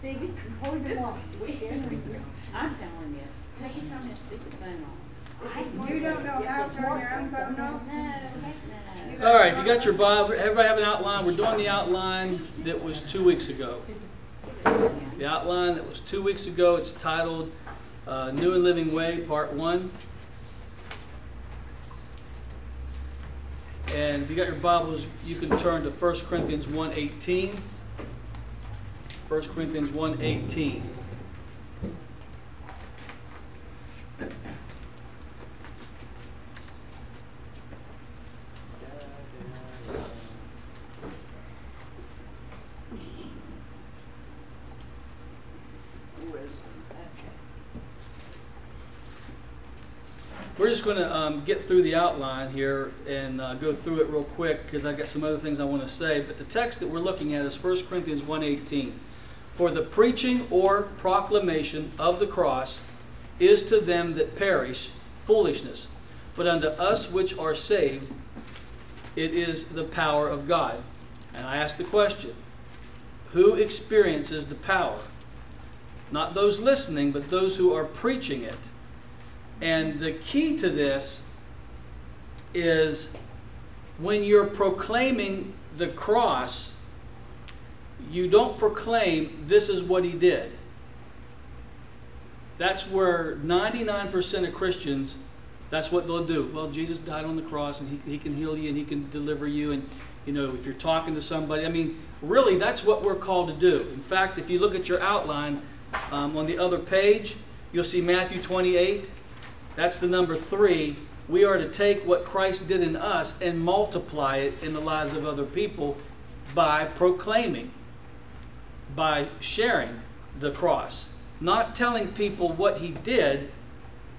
See, you can hold them off. I'm telling you. How you turn that stupid phone off? You don't know how to turn your own phone off? No, heck no. All right, you got your Bible. Everybody have an outline. We're doing the outline that was 2 weeks ago. The outline that was 2 weeks ago, it's titled New and Living Way, Part 1. And if you got your Bibles, you can turn to 1 Corinthians 1:18. 1 Corinthians 1:18. We're just going to get through the outline here and go through it real quick because I've got some other things I want to say. But the text that we're looking at is 1 Corinthians 1:18. For the preaching or proclamation of the cross is to them that perish foolishness, but unto us which are saved it is the power of God. And I ask the question, who experiences the power? Not those listening, but those who are preaching it. And the key to this is when you're proclaiming the cross, you don't proclaim this is what he did. That's where 99% of Christians, that's what they'll do. Well, Jesus died on the cross and he can heal you and he can deliver you. And, you know, if you're talking to somebody, I mean, really, that's what we're called to do. In fact, if you look at your outline on the other page, you'll see Matthew 28. That's the number 3. We are to take what Christ did in us and multiply it in the lives of other people by proclaiming, by sharing the cross. Not telling people what he did,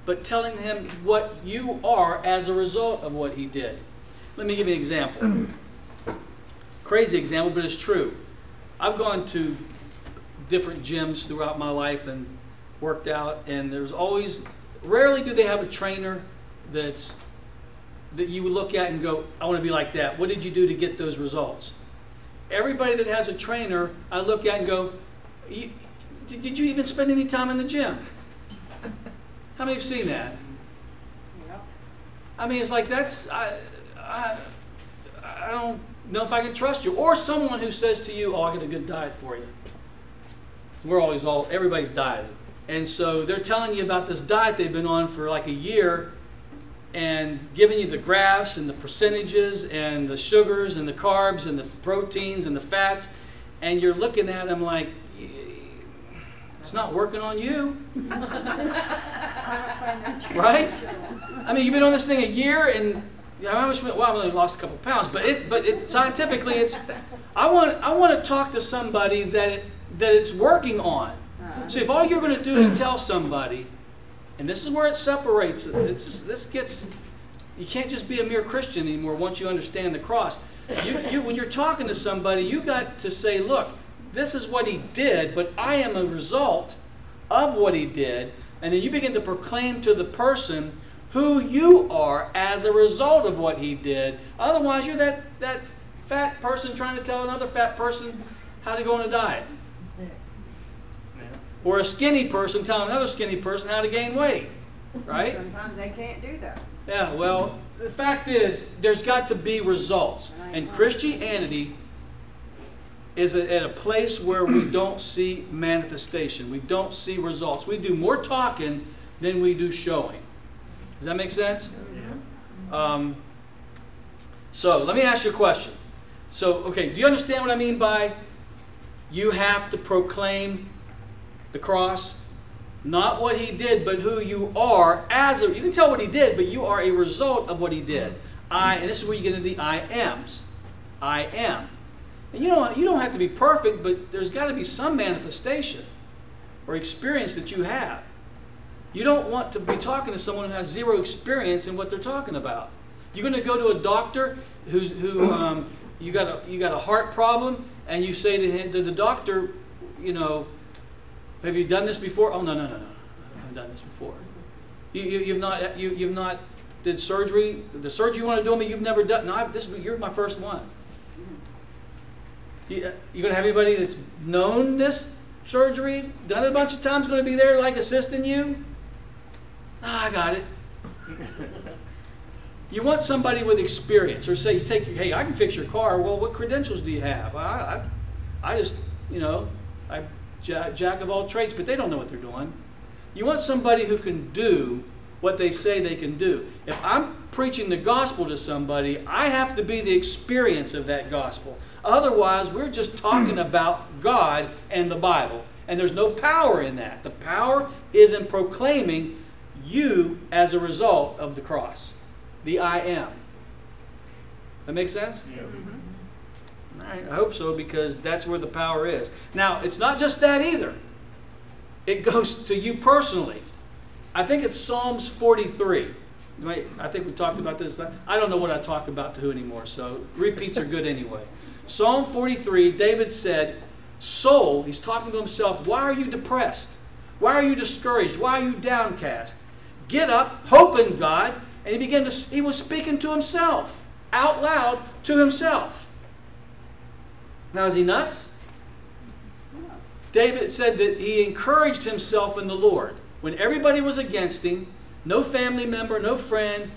but telling him what you are as a result of what he did. Let me give you an example. Crazy example, but it's true. I've gone to different gyms throughout my life and worked out, and there's always... Rarely do they have a trainer that you look at and go, I want to be like that. What did you do to get those results? Everybody that has a trainer, I look at and go, did you even spend any time in the gym? How many have seen that? Yeah. I mean, it's like that's, I don't know if I can trust you. Or someone who says to you, oh, I got a good diet for you. We're always everybody's dieting. And so they're telling you about this diet they've been on for like a year and giving you the graphs and the percentages and the sugars and the carbs and the proteins and the fats. And you're looking at them like, it's not working on you. Right? I mean, you've been on this thing a year and I wish, well, I've only lost a couple pounds. But scientifically, it's, I want to talk to somebody that it's working on. So if all you're going to do is tell somebody, and this is where it separates, you can't just be a mere Christian anymore once you understand the cross. When you're talking to somebody, you got to say, look, this is what he did, but I am a result of what he did. And then you begin to proclaim to the person who you are as a result of what he did. Otherwise, you're that fat person trying to tell another fat person how to go on a diet. Or a skinny person telling another skinny person how to gain weight, right? Sometimes they can't do that. Yeah, well, the fact is, there's got to be results. And Christianity is at a place where we don't see manifestation. We don't see results. We do more talking than we do showing. Does that make sense? Yeah. So, let me ask you a question. So, okay, do you understand what I mean by you have to proclaim the cross? Not what he did, but who you are as a... You can tell what he did, but you are a result of what he did. And this is where you get into the I am's. I am. And you don't have to be perfect, but there's got to be some manifestation or experience that you have. You don't want to be talking to someone who has zero experience in what they're talking about. You're going to go to a doctor who you got a heart problem, and you say to the doctor, you know, have you done this before? Oh, no. I haven't done this before. You've not did surgery. The surgery you want to do on me, you've never done. No, you're my first one. You gonna have anybody that's known this surgery, done it a bunch of times, going to be there like assisting you? Ah, I got it. You want somebody with experience, or say, hey, I can fix your car. Well, what credentials do you have? I just, you know, I'm jack of all trades, but they don't know what they're doing. You want somebody who can do what they say they can do. If I'm preaching the gospel to somebody, I have to be the experience of that gospel. Otherwise, we're just talking about God and the Bible, and there's no power in that. The power is in proclaiming you as a result of the cross. The I am. That make sense? Yeah. Mm-hmm. All right, I hope so, because that's where the power is. Now, it's not just that either. It goes to you personally. I think it's Psalms 43. I think we talked about this. I don't know what I talk about to who anymore, so repeats are good anyway. Psalm 43, David said, soul, he's talking to himself, why are you depressed? Why are you discouraged? Why are you downcast? Get up, hope in God. And he began to, he was speaking to himself, out loud to himself. Now, is he nuts? No. David said that he encouraged himself in the Lord. When everybody was against him, no family member, no friend,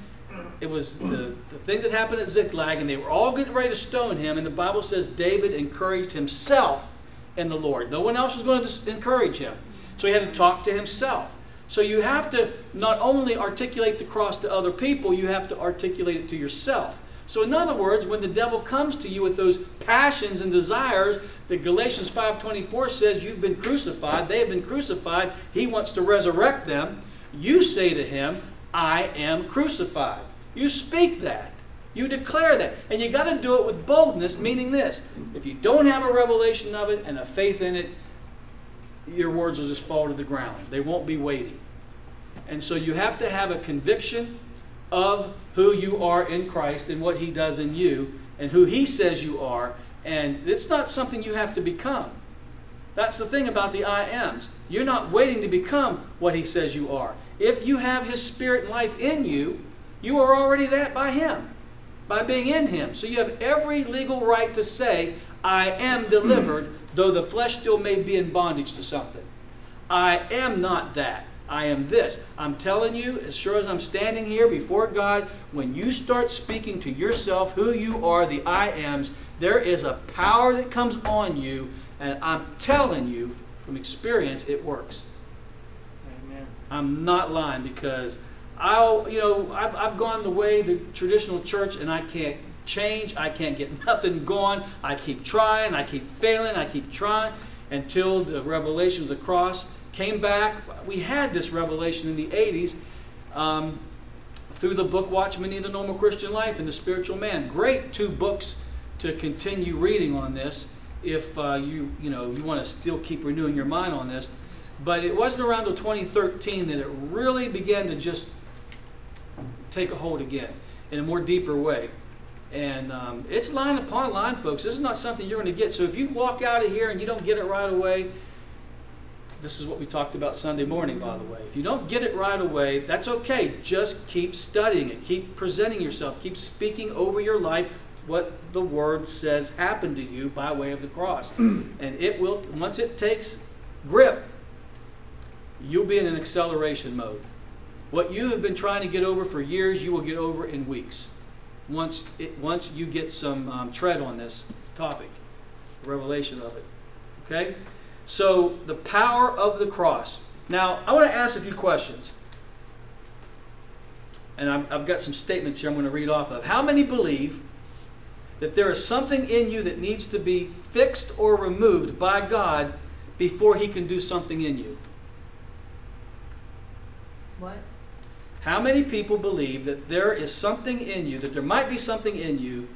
it was the thing that happened at Ziklag, and they were all getting ready to stone him, and the Bible says David encouraged himself in the Lord. No one else was going to encourage him. So he had to talk to himself. So you have to not only articulate the cross to other people, you have to articulate it to yourself. So in other words, when the devil comes to you with those passions and desires that Galatians 5:24 says you've been crucified, they have been crucified, he wants to resurrect them, you say to him, I am crucified. You speak that. You declare that. And you got to do it with boldness, meaning this. If you don't have a revelation of it and a faith in it, your words will just fall to the ground. They won't be weighty. And so you have to have a conviction of who you are in Christ and what he does in you and who he says you are. And it's not something you have to become. That's the thing about the I ams. You're not waiting to become what he says you are. If you have his spirit and life in you, you are already that by him, by being in him. So you have every legal right to say, I am delivered, though the flesh still may be in bondage to something. I am not that. I am this. I'm telling you, as sure as I'm standing here before God, when you start speaking to yourself who you are, the I ams, there is a power that comes on you, and I'm telling you from experience, it works. Amen. I'm not lying, because I've gone the way of the traditional church, and I can't change. I can't get nothing going. I keep trying. I keep failing. I keep trying until the revelation of the cross came back. We had this revelation in the 80s through the book Watchman, The Normal Christian Life and The Spiritual Man. Great two books to continue reading on this if you want to still keep renewing your mind on this. But it wasn't around until 2013 that it really began to just take a hold again in a more deeper way. And it's line upon line, folks. This is not something you're going to get. So if you walk out of here and you don't get it right away, this is what we talked about Sunday morning, by the way. If you don't get it right away, that's okay. Just keep studying it. Keep presenting yourself. Keep speaking over your life what the Word says happened to you by way of the cross. And it will, once it takes grip, you'll be in an acceleration mode. What you have been trying to get over for years, you will get over in weeks. Once you get some tread on this topic, revelation of it. Okay? So, the power of the cross. Now, I want to ask a few questions. And I've got some statements here I'm going to read off of. How many believe that there is something in you that needs to be fixed or removed by God before he can do something in you? What? How many people believe that there is something in you, that there might be something in you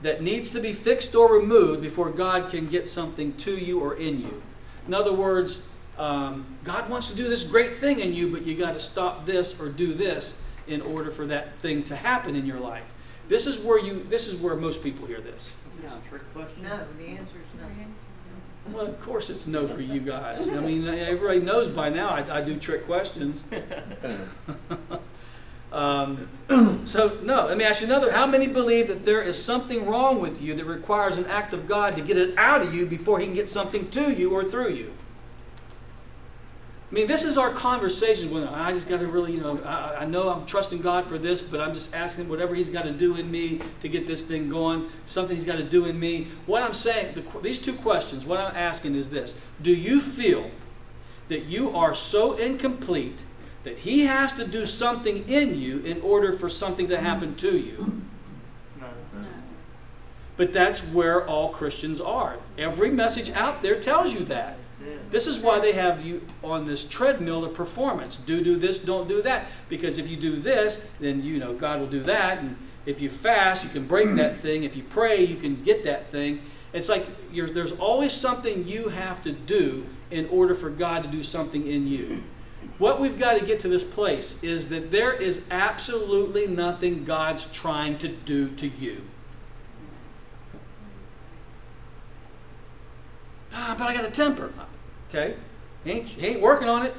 that needs to be fixed or removed before God can get something to you or in you? In other words, God wants to do this great thing in you, but you got to stop this or do this in order for that thing to happen in your life. This is where most people hear this. No. That's a trick question. No, the answer is no. Well, of course it's no for you guys. I mean, everybody knows by now I do trick questions. So, no, let me ask you another. How many believe that there is something wrong with you that requires an act of God to get it out of you before he can get something to you or through you? I mean, this is our conversation when I just got to really, I know I'm trusting God for this, but I'm just asking whatever He's got to do in me to get this thing going, something He's got to do in me. What I'm saying, these two questions, what I'm asking is this. Do you feel that you are so incomplete that He has to do something in you in order for something to happen to you? No. But that's where all Christians are. Every message out there tells you that. This is why they have you on this treadmill of performance. Do this, don't do that. Because if you do this, then God will do that. And if you fast, you can break that thing. If you pray, you can get that thing. It's like there's always something you have to do in order for God to do something in you. What we've got to get to this place is that there is absolutely nothing God's trying to do to you. But I got a temper. Okay. He ain't working on it.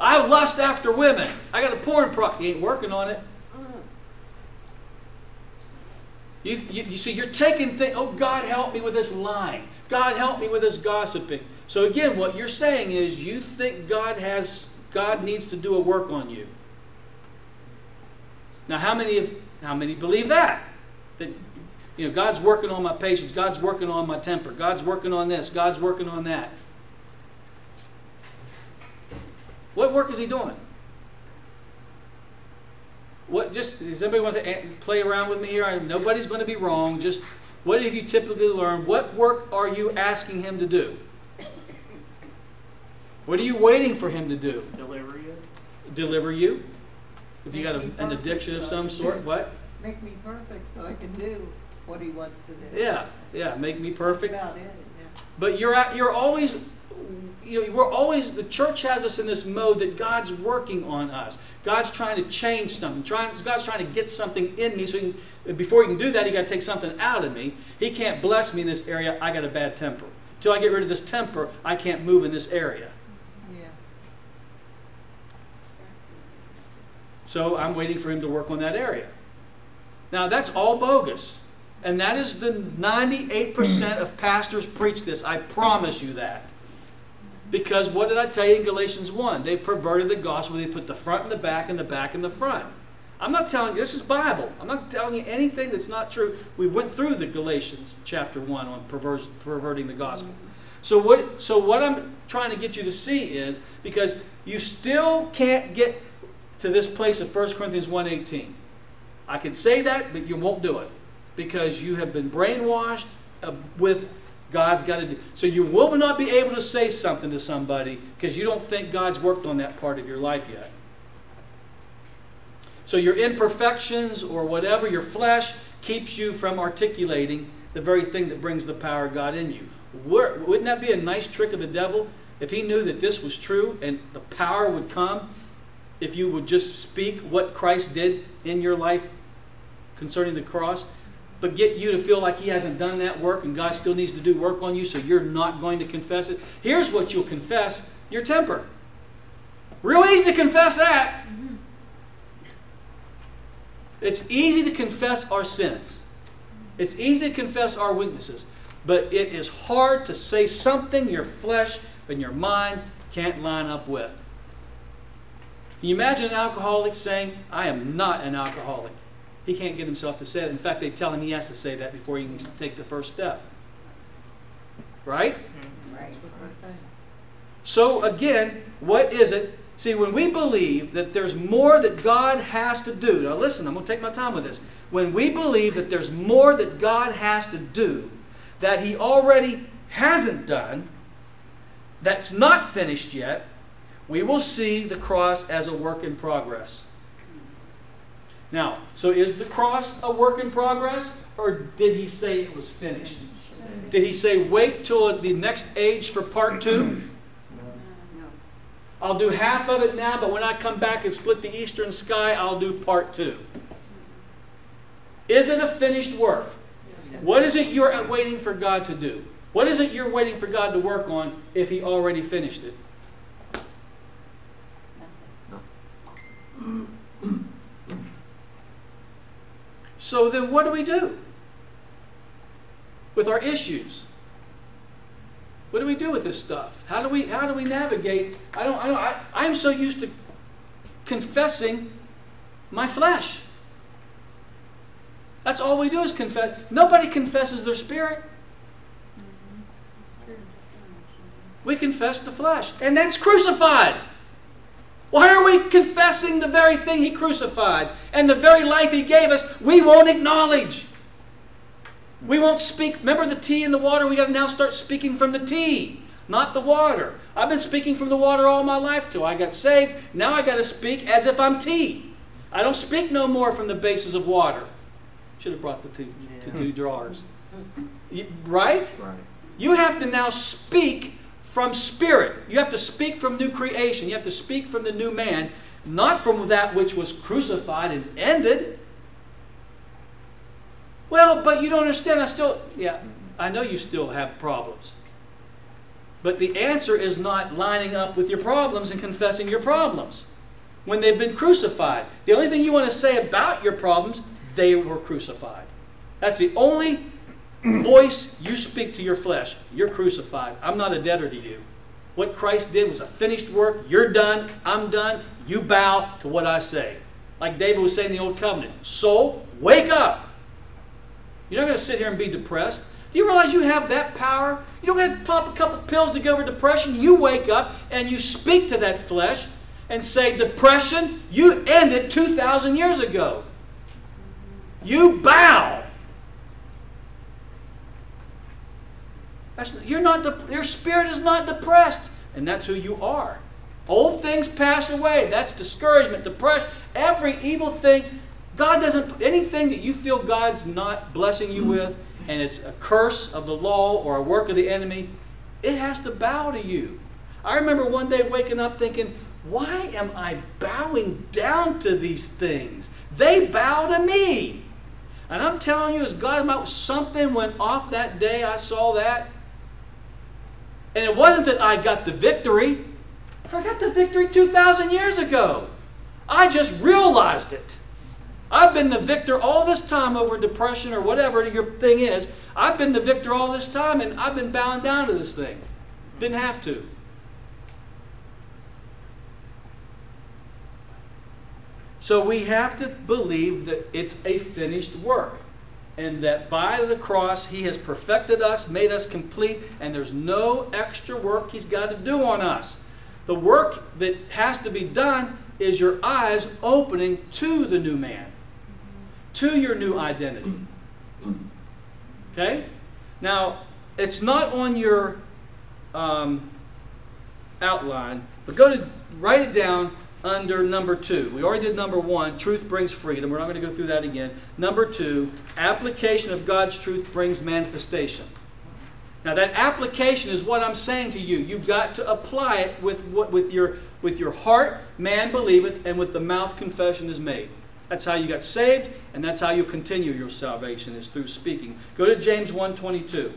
I lust after women. I got a porn problem. He ain't working on it. You see, you're taking things. Oh, God help me with this lying. God help me with this gossiping. So again, what you're saying is you think God needs to do a work on you. Now, how many believe that? God's working on my patience. God's working on my temper. God's working on this. God's working on that. What work is He doing? Does anybody want to play around with me here? Nobody's going to be wrong. Just what have you typically learned? What work are you asking Him to do? What are you waiting for Him to do? Deliver you. Deliver you? If you got an addiction of some sort, what? Make me perfect so I can do what He wants to do. Yeah, make me perfect. That's about it, yeah. But you're always, we're always, the church has us in this mode that God's working on us. God's trying to change something. God's trying to get something in me. So before He can do that, He's got to take something out of me. He can't bless me in this area. I got a bad temper. Until I get rid of this temper, I can't move in this area. Yeah. So I'm waiting for Him to work on that area. Now that's all bogus. And that is the 98% of pastors preach this. I promise you that. Because what did I tell you in Galatians 1? They perverted the gospel. They put the front in the back and the back in the front. I'm not telling you, this is Bible. I'm not telling you anything that's not true. We went through the Galatians chapter 1 on perverting the gospel. So what I'm trying to get you to see is, because you still can't get to this place of 1 Corinthians 1:18. I can say that, but you won't do it because you have been brainwashed with God's got to do. So you will not be able to say something to somebody because you don't think God's worked on that part of your life yet. So your imperfections or whatever, your flesh, keeps you from articulating the very thing that brings the power of God in you. Wouldn't that be a nice trick of the devil if he knew that this was true and the power would come if you would just speak what Christ did in your life concerning the cross, but get you to feel like He hasn't done that work and God still needs to do work on you, so you're not going to confess it. Here's what you'll confess: your temper. Real easy to confess that. It's easy to confess our sins. It's easy to confess our weaknesses, but it is hard to say something your flesh and your mind can't line up with. Can you imagine an alcoholic saying, I am not an alcoholic? He can't get himself to say that. In fact, they tell him he has to say that before he can take the first step. Right? Right. So again, what is it? See, when we believe that there's more that God has to do, now listen, I'm going to take my time with this. When we believe that there's more that God has to do that He already hasn't done, that's not finished yet, we will see the cross as a work in progress. Now, so is the cross a work in progress, or did He say it was finished? Did He say, wait till the next age for part 2? No. I'll do half of it now, but when I come back and split the eastern sky, I'll do part 2. Is it a finished work? Yes. What is it you're waiting for God to do? What is it you're waiting for God to work on if He already finished it? So then what do we do with our issues? What do we do with this stuff? How do we navigate? I'm so used to confessing my flesh. That's all we do is confess. Nobody confesses their spirit. We confess the flesh, and that's crucified. Why are we confessing the very thing He crucified and the very life He gave us? We won't acknowledge. We won't speak. Remember the tea and the water? We've got to now start speaking from the tea, not the water. I've been speaking from the water all my life till I got saved. Now I've got to speak as if I'm tea. I don't speak no more from the basis of water. Should have brought the tea to do drawers. Right? Right? You have to now speak from spirit. You have to speak from new creation. You have to speak from the new man, not from that which was crucified and ended. Well, but you don't understand. I know you still have problems. But the answer is not lining up with your problems and confessing your problems when they've been crucified. The only thing you want to say about your problems, they were crucified. That's the only voice you speak to your flesh. You're crucified. I'm not a debtor to you. What Christ did was a finished work. You're done. I'm done. You bow to what I say. Like David was saying in the Old Covenant. So, wake up. You're not going to sit here and be depressed. Do you realize you have that power? You don't have to pop a couple pills to get over depression. You wake up and you speak to that flesh and say, depression, you ended 2,000 years ago. You bow. Your spirit is not depressed. And that's who you are. Old things pass away. That's discouragement, depression, every evil thing. God doesn't, anything that you feel God's not blessing you with, and it's a curse of the law or a work of the enemy, it has to bow to you. I remember one day waking up thinking, why am I bowing down to these things? They bow to me. And I'm telling you, as God, something went off that day. I saw that. And it wasn't that I got the victory. I got the victory 2,000 years ago. I just realized it. I've been the victor all this time over depression or whatever your thing is. I've been the victor all this time, and I've been bowing down to this thing. Didn't have to. So we have to believe that it's a finished work, and that by the cross He has perfected us, made us complete, and there's no extra work He's got to do on us. The work that has to be done is your eyes opening to the new man, to your new identity. Okay? Now, it's not on your outline, but write it down under number 2. We already did number 1, truth brings freedom. We're not going to go through that again. Number 2, application of God's truth brings manifestation. Now, that application is what I'm saying to you. You've got to apply it with your heart, man believeth, and with the mouth confession is made. That's how you got saved, and that's how you continue your salvation, is through speaking. Go to James 1:22.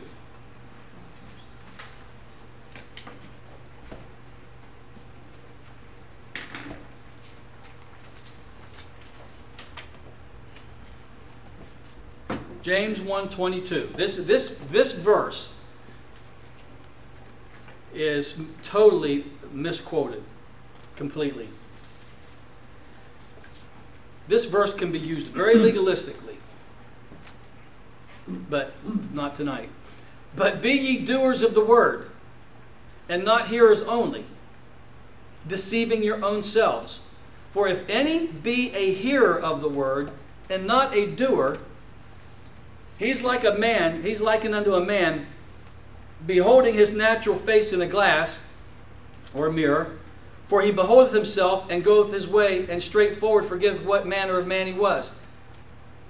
James 1:22. This verse is totally misquoted, completely. This verse can be used very legalistically, but not tonight. But be ye doers of the word, and not hearers only, deceiving your own selves. For if any be a hearer of the word, and not a doer, he's likened unto a man beholding his natural face in a glass or a mirror, for he beholdeth himself and goeth his way, and straightforward forgetteth what manner of man he was.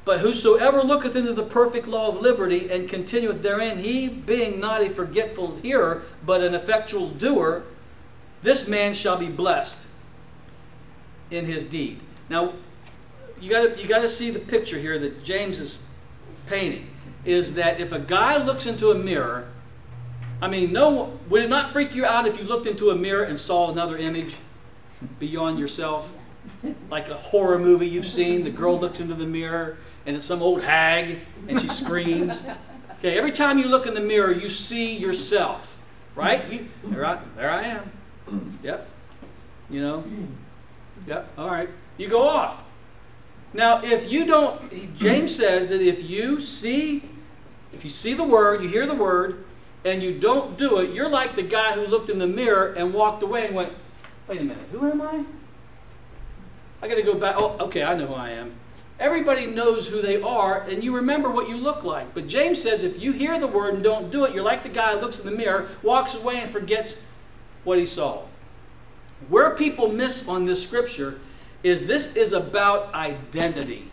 But whosoever looketh into the perfect law of liberty and continueth therein, he being not a forgetful hearer, but an effectual doer, this man shall be blessed in his deed. Now, you got to see the picture here that James is painting, is that if a guy looks into a mirror, would it not freak you out if you looked into a mirror and saw another image beyond yourself? Like a horror movie you've seen, the girl looks into the mirror and it's some old hag and she screams. Okay, every time you look in the mirror, you see yourself. Right? There I am. Yep. You know? Yep. All right. You go off. Now, if you don't, James says that if you see the word, you hear the word, and you don't do it, you're like the guy who looked in the mirror and walked away and went, wait a minute, who am I? I got to go back. Oh, okay, I know who I am. Everybody knows who they are, and you remember what you look like. But James says if you hear the word and don't do it, you're like the guy who looks in the mirror, walks away, and forgets what he saw. Where people miss on this scripture is this is about identity.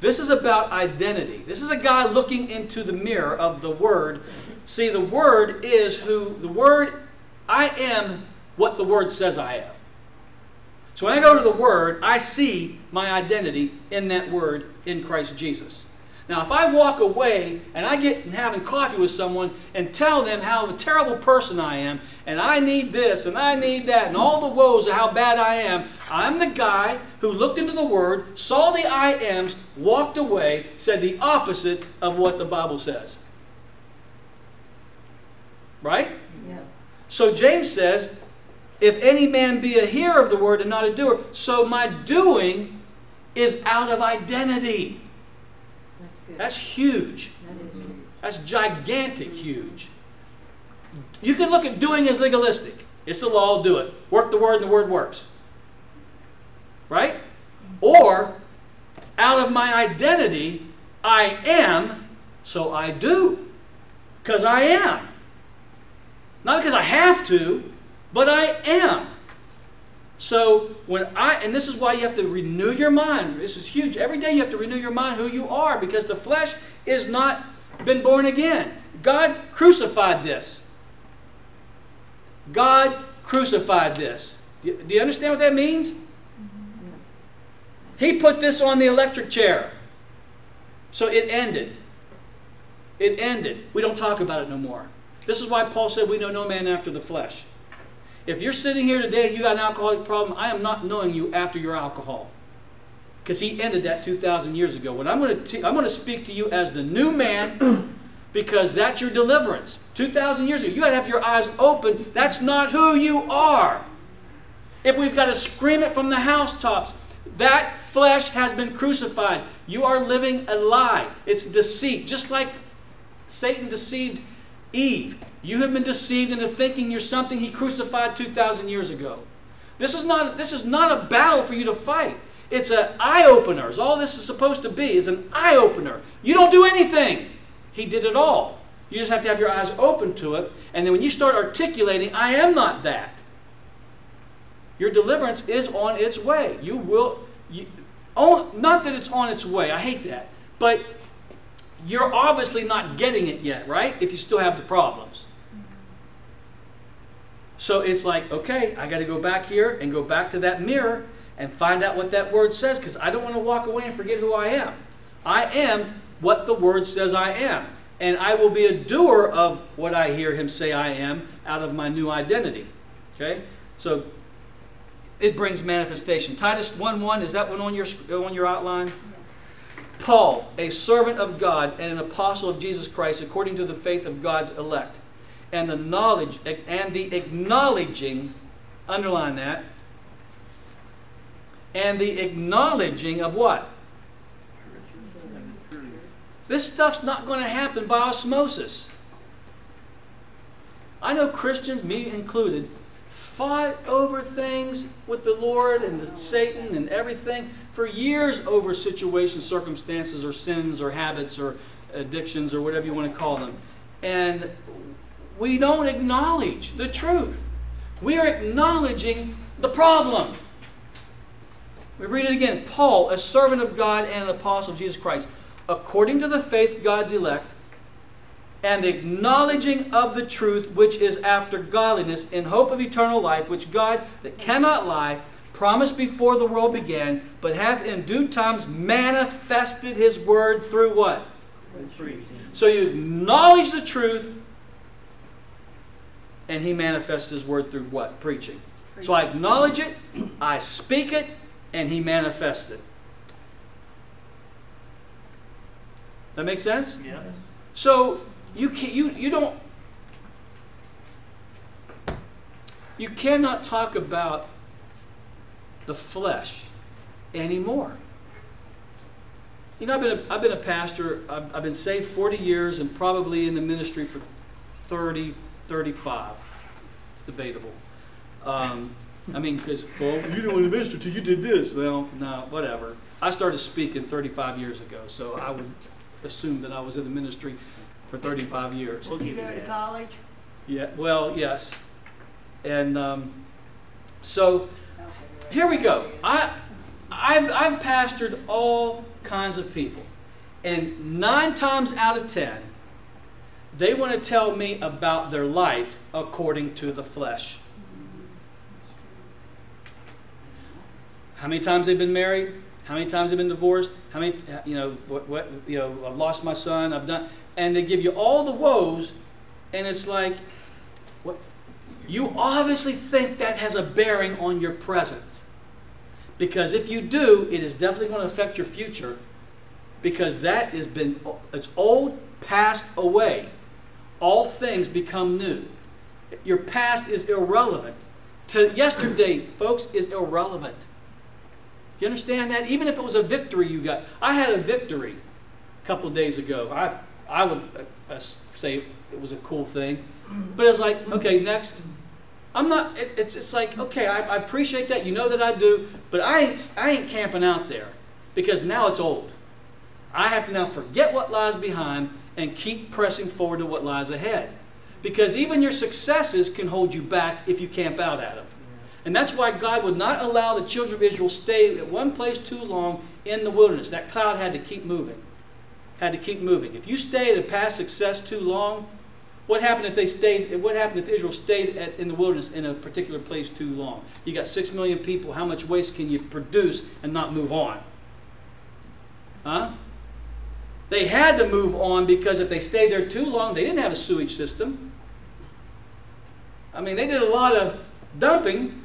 This is about identity. This is a guy looking into the mirror of the Word. See, the Word is who the Word, I am what the Word says I am. So when I go to the Word, I see my identity in that Word in Christ Jesus. Now, if I walk away and I get having coffee with someone and tell them how a terrible person I am, and I need this and I need that, and all the woes of how bad I am, I'm the guy who looked into the Word, saw the I ams, walked away, said the opposite of what the Bible says. Right? Yeah. So James says, if any man be a hearer of the Word and not a doer, so my doing is out of identity. That's huge. That's gigantic huge. You can look at doing as legalistic. It's the law, do it. Work the word and the word works. Right? Or, out of my identity, I am, so I do. Because I am. Not because I have to, but I am. So, and this is why you have to renew your mind. This is huge. Every day you have to renew your mind who you are, because the flesh is not been born again. God crucified this. God crucified this. Do you understand what that means? He put this on the electric chair. So it ended. It ended. We don't talk about it no more. This is why Paul said we know no man after the flesh. If you're sitting here today and you got an alcoholic problem, I am not knowing you after your alcohol. Because he ended that 2,000 years ago. When I'm going to speak to you as the new man, because that's your deliverance. 2,000 years ago, you got to have your eyes open. That's not who you are. If we've got to scream it from the housetops, that flesh has been crucified. You are living a lie. It's deceit. Just like Satan deceived Eve. You have been deceived into thinking you're something he crucified 2,000 years ago. This is not a battle for you to fight. It's an eye-opener. It's all this is supposed to be, is an eye-opener. You don't do anything. He did it all. You just have to have your eyes open to it. And then when you start articulating, I am not that, your deliverance is on its way. You will, not that it's on its way. I hate that. But you're obviously not getting it yet, right? If you still have the problems. So it's like, okay, I got to go back here and go back to that mirror and find out what that word says, because I don't want to walk away and forget who I am. I am what the word says I am, and I will be a doer of what I hear him say I am out of my new identity. Okay? So it brings manifestation. Titus 1:1, is that one on your outline? Paul, a servant of God and an apostle of Jesus Christ, according to the faith of God's elect, and the knowledge and the acknowledging, underline that, and the acknowledging of what? This stuff's not going to happen by osmosis. I know Christians, me included, fought over things with the Lord and the Satan and everything for years over situations, circumstances, or sins, or habits, or addictions, or whatever you want to call them. And we don't acknowledge the truth. We are acknowledging the problem. We read it again. Paul, a servant of God and an apostle of Jesus Christ, according to the faith of God's elect, and the acknowledging of the truth which is after godliness, in hope of eternal life, which God, that cannot lie, promised before the world began, but hath in due times manifested his word through what? So you acknowledge the truth, and he manifests his word through what? Preaching. So I acknowledge it, I speak it, and he manifests it. That make sense? Yes. So you don't You cannot talk about the flesh anymore. You know, I've been a pastor, I've been saved 40 years and probably in the ministry for 30, 35. Debatable. I mean, because, well, you didn't want to minister till you did this. Well, no, whatever. I started speaking 35 years ago, so I would assume that I was in the ministry for 35 years. Did you go to college? Yeah, well, yes. And so here we go. I've pastored all kinds of people, and 9 times out of 10, they want to tell me about their life according to the flesh. How many times they've been married? How many times they've been divorced? How many, you know, what, you know, I've lost my son. I've done, and they give you all the woes, and it's like, what? You obviously think that has a bearing on your present, because if you do, it is definitely going to affect your future, because that has been, it's old, passed away. All things become new. Your past is irrelevant. To yesterday, folks, is irrelevant. Do you understand that? Even if it was a victory you got. I had a victory a couple of days ago. I would say it was a cool thing. But it's like, okay, next. I'm not, it's like, okay, I appreciate that. You know that I do. But I ain't camping out there, because now it's old. I have to now forget what lies behind and keep pressing forward to what lies ahead. Because even your successes can hold you back if you camp out at them. And that's why God would not allow the children of Israel to stay at one place too long in the wilderness. That cloud had to keep moving. Had to keep moving. If you stayed at past success too long, what happened if they stayed? What happened if Israel stayed in the wilderness in a particular place too long? You got 6 million people. How much waste can you produce and not move on? Huh? They had to move on, because if they stayed there too long, they didn't have a sewage system. I mean, they did a lot of dumping,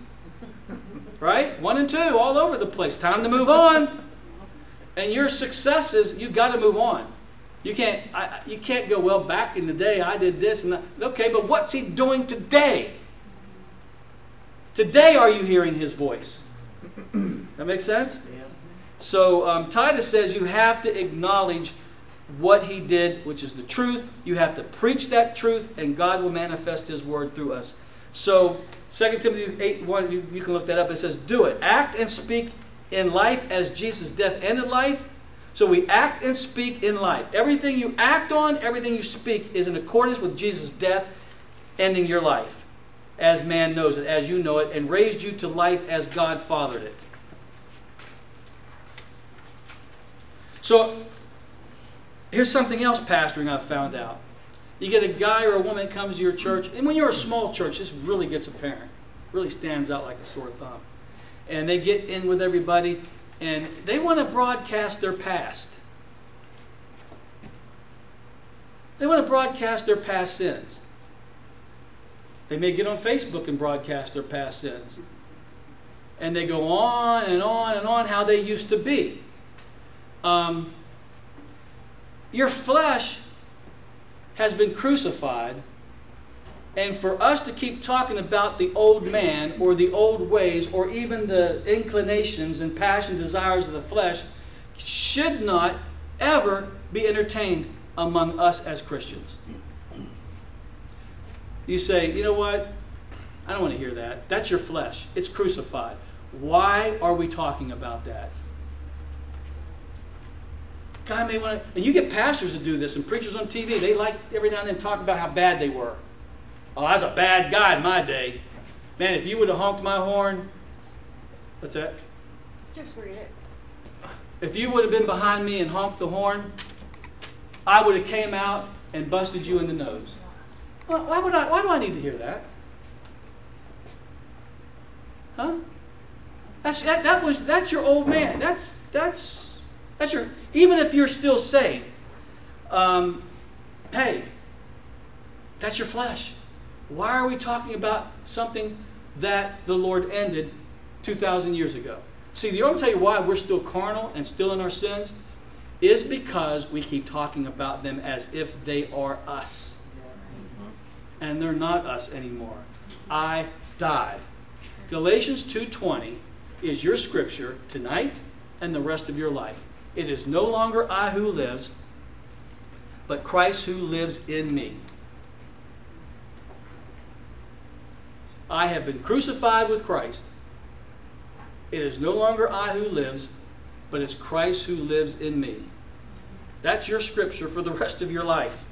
right? 1 and 2, all over the place. Time to move on. And your successes, you've got to move on. You can't go, well, back in the day I did this and that. Okay, but what's he doing today? Today are you hearing his voice? That makes sense? Yeah. So Titus says you have to acknowledge what he did, which is the truth. You have to preach that truth, and God will manifest his word through us. So 2 Timothy 8:1, you can look that up. It says, do it. Act and speak in life as Jesus' death ended life. So we act and speak in life. Everything you act on, everything you speak is in accordance with Jesus' death ending your life as man knows it, as you know it, and raised you to life as God fathered it. So here's something else pastoring I've found out. You get a guy or a woman that comes to your church, and when you're a small church, this really gets apparent. Really stands out like a sore thumb. And they get in with everybody, and they want to broadcast their past. They want to broadcast their past sins. They may get on Facebook and broadcast their past sins. And they go on and on and on how they used to be. Your flesh has been crucified, and for us to keep talking about the old man or the old ways or even the inclinations and passion desires of the flesh should not ever be entertained among us as Christians. You say, you know what? I don't want to hear that. That's your flesh. It's crucified. Why are we talking about that? God may want to, and you get pastors to do this, and preachers on TV, they like every now and then talk about how bad they were. Oh, I was a bad guy in my day. Man, if you would have honked my horn, what's that? Just read it. If you would have been behind me and honked the horn, I would have came out and busted you in the nose. Well, why do I need to hear that? Huh? That's your old man. That's your, even if you're still saved, hey, that's your flesh. Why are we talking about something that the Lord ended 2,000 years ago? See, the only tell you why we're still carnal and still in our sins is because we keep talking about them as if they are us. and they're not us anymore. I died. Galatians 2:20 is your scripture tonight and the rest of your life. It is no longer I who lives, but Christ who lives in me. I have been crucified with Christ. It is no longer I who lives, but it's Christ who lives in me. That's your scripture for the rest of your life.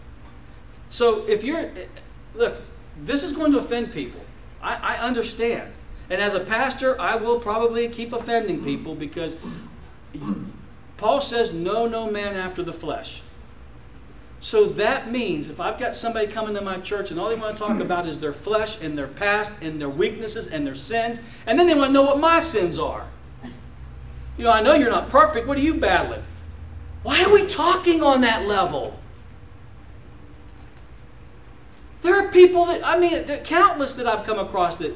So if you're, look, this is going to offend people. I understand. And as a pastor, I will probably keep offending people because Paul says, know no man after the flesh. So that means if I've got somebody coming to my church and all they want to talk about is their flesh and their past and their weaknesses and their sins, and then they want to know what my sins are. You know, I know you're not perfect. What are you battling? Why are we talking on that level? There are people that, I mean, there are countless that I've come across that,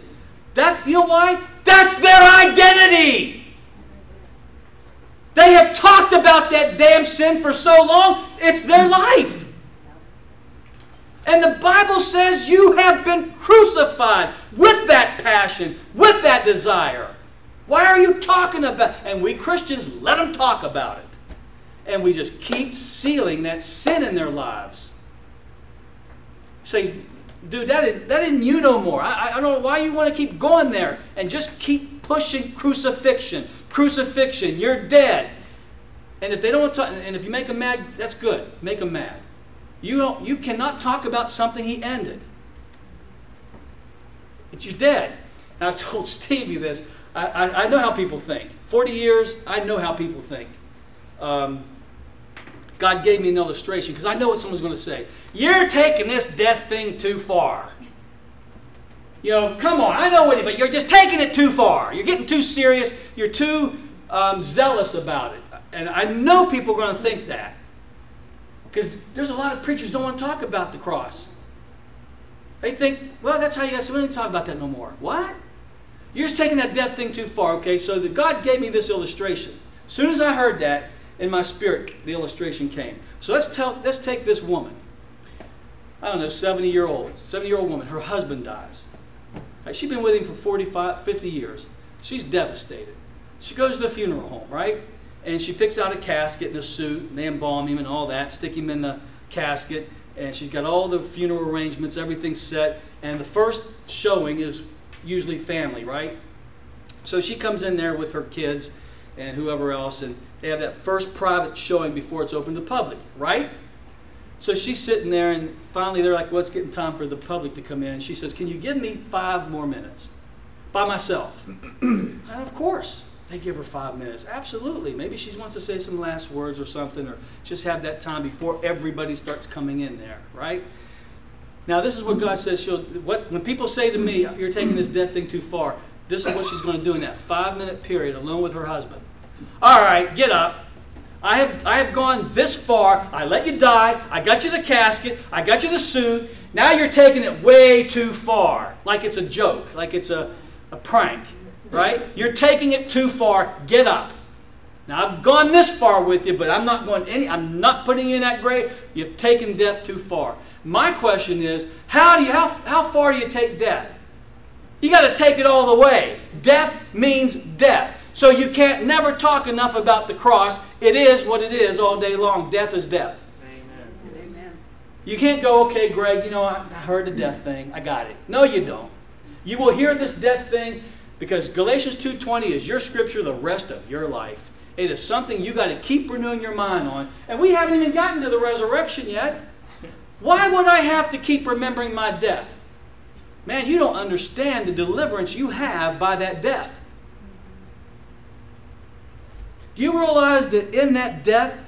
that's, you know why? That's their identity. They have talked about that damn sin for so long, it's their life. And the Bible says you have been crucified with that passion, with that desire. Why are you talking about it? And we Christians let them talk about it. And we just keep sealing that sin in their lives. Say, dude, that isn't you no more. I don't know why you want to keep going there and just keep pushing crucifixion. Crucifixion, you're dead. And if they don't want to talk, and if you make them mad, that's good. Make them mad. You cannot talk about something he ended. It's you're dead. And I told Stevie this. I know how people think. 40 years, I know how people think. God gave me an illustration because I know what someone's going to say. You're taking this death thing too far. You know, come on, I know what it is, but you're just taking it too far. You're getting too serious. You're too zealous about it. And I know people are going to think that because there's a lot of preachers who don't want to talk about the cross. They think, well, that's how you guys say, we don't talk about that no more. What? You're just taking that death thing too far, okay? So God gave me this illustration. As soon as I heard that, in my spirit, the illustration came. So let's take this woman. I don't know, 70-year-old woman. Her husband dies. Right, she's been with him for 45, 50 years. She's devastated. She goes to the funeral home, right? And she picks out a casket and a suit, and they embalm him and all that, stick him in the casket, and she's got all the funeral arrangements, everything set, and the first showing is usually family, right? So she comes in there with her kids and whoever else, and they have that first private showing before it's open to public, right? So she's sitting there, and finally they're like, well, it's getting time for the public to come in. She says, can you give me 5 more minutes by myself? And of course, they give her 5 minutes. Absolutely. Maybe she wants to say some last words or something, or just have that time before everybody starts coming in there, right? Now, this is what God says. When people say to me, you're taking this death thing too far, this is what she's going to do in that 5-minute period alone with her husband. All right, get up. I have gone this far. I let you die. I got you the casket. I got you the suit. Now you're taking it way too far. Like it's a joke. Like it's a prank. Right? You're taking it too far. Get up. Now I've gone this far with you, but I'm not putting you in that grave. You've taken death too far. My question is, how far do you take death? You got to take it all the way. Death means death. So you can't never talk enough about the cross. It is what it is all day long. Death is death. Amen. Amen. You can't go, okay, Greg, you know, I heard the death thing. I got it. No, you don't. You will hear this death thing because Galatians 2:20 is your scripture the rest of your life. It is something you got to keep renewing your mind on. And we haven't even gotten to the resurrection yet. Why would I have to keep remembering my death? Man, you don't understand the deliverance you have by that death. Do you realize that in that death,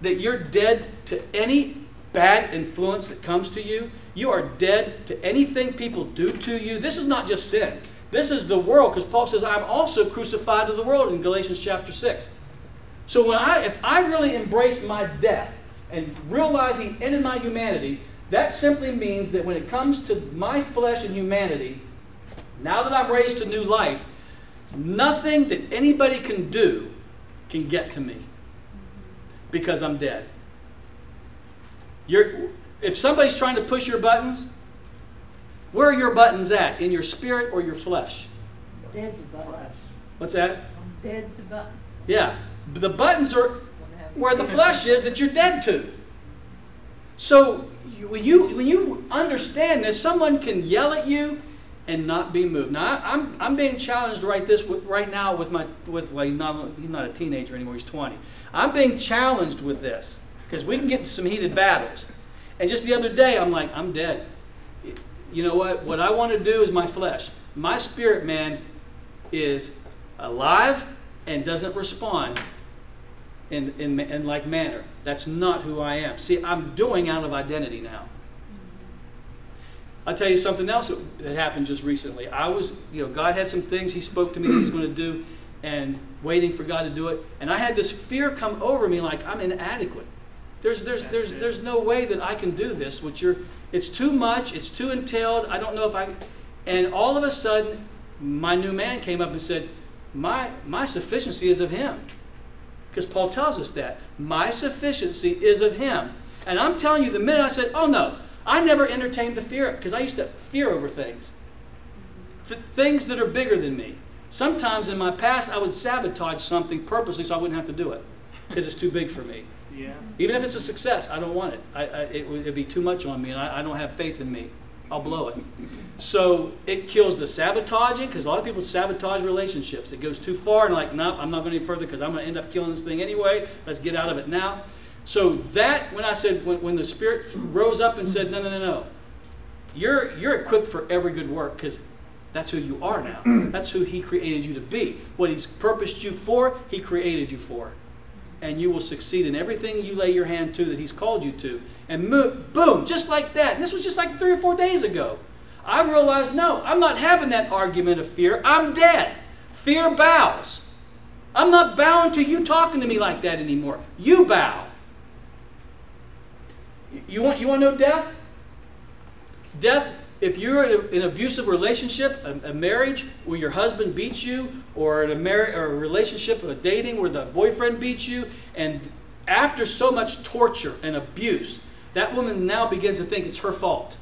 that you're dead to any bad influence that comes to you? You are dead to anything people do to you. This is not just sin. This is the world, because Paul says, I'm also crucified to the world in Galatians chapter 6. So if I really embrace my death and realize he ended my humanity, that simply means that when it comes to my flesh and humanity, now that I'm raised to new life, nothing that anybody can do can get to me because I'm dead. If somebody's trying to push your buttons, Where are your buttons at? In your spirit or your flesh? Dead to buttons. What's that? I'm dead to buttons. Yeah. The buttons are where the flesh is that you're dead to. So when you understand this, someone can yell at you and not be moved. Now I'm being challenged right now well, he's not a teenager anymore, he's 20. I'm being challenged with this because we can get into some heated battles. And just the other day I'm like, I'm dead. You know what? What I want to do is my flesh. My spirit man is alive and doesn't respond in like manner. That's not who I am. See, I'm doing out of identity now. I'll tell you something else that happened just recently. God had some things He spoke to me that He's going to do, and waiting for God to do it. And I had this fear come over me, like I'm inadequate. There's no way that I can do this. It's too much. It's too entailed. I don't know if I. And all of a sudden, my new man came up and said, "My sufficiency is of Him," because Paul tells us that my sufficiency is of Him. And I'm telling you, the minute I said, "Oh no." I never entertained the fear, because I used to fear over things. Things that are bigger than me. Sometimes in my past, I would sabotage something purposely so I wouldn't have to do it, because it's too big for me. Yeah. Even if it's a success, I don't want it. It'd be too much on me, and I don't have faith in me. I'll blow it. So it kills the sabotaging, because a lot of people sabotage relationships. It goes too far, and like, no, I'm not going any further, because I'm going to end up killing this thing anyway. Let's get out of it now. So that, when the Spirit rose up and said, no, you're equipped for every good work, because that's who you are now. That's who He created you to be. What He's purposed you for, He created you for. And you will succeed in everything you lay your hand to that He's called you to. And boom, just like that. And this was just like 3 or 4 days ago. I realized, no, I'm not having that argument of fear. I'm dead. Fear bows. I'm not bowing to you talking to me like that anymore. You bow. You want to know death? Death, if you're in an abusive relationship, a marriage where your husband beats you, or a relationship of dating where the boyfriend beats you, and after so much torture and abuse, that woman now begins to think it's her fault.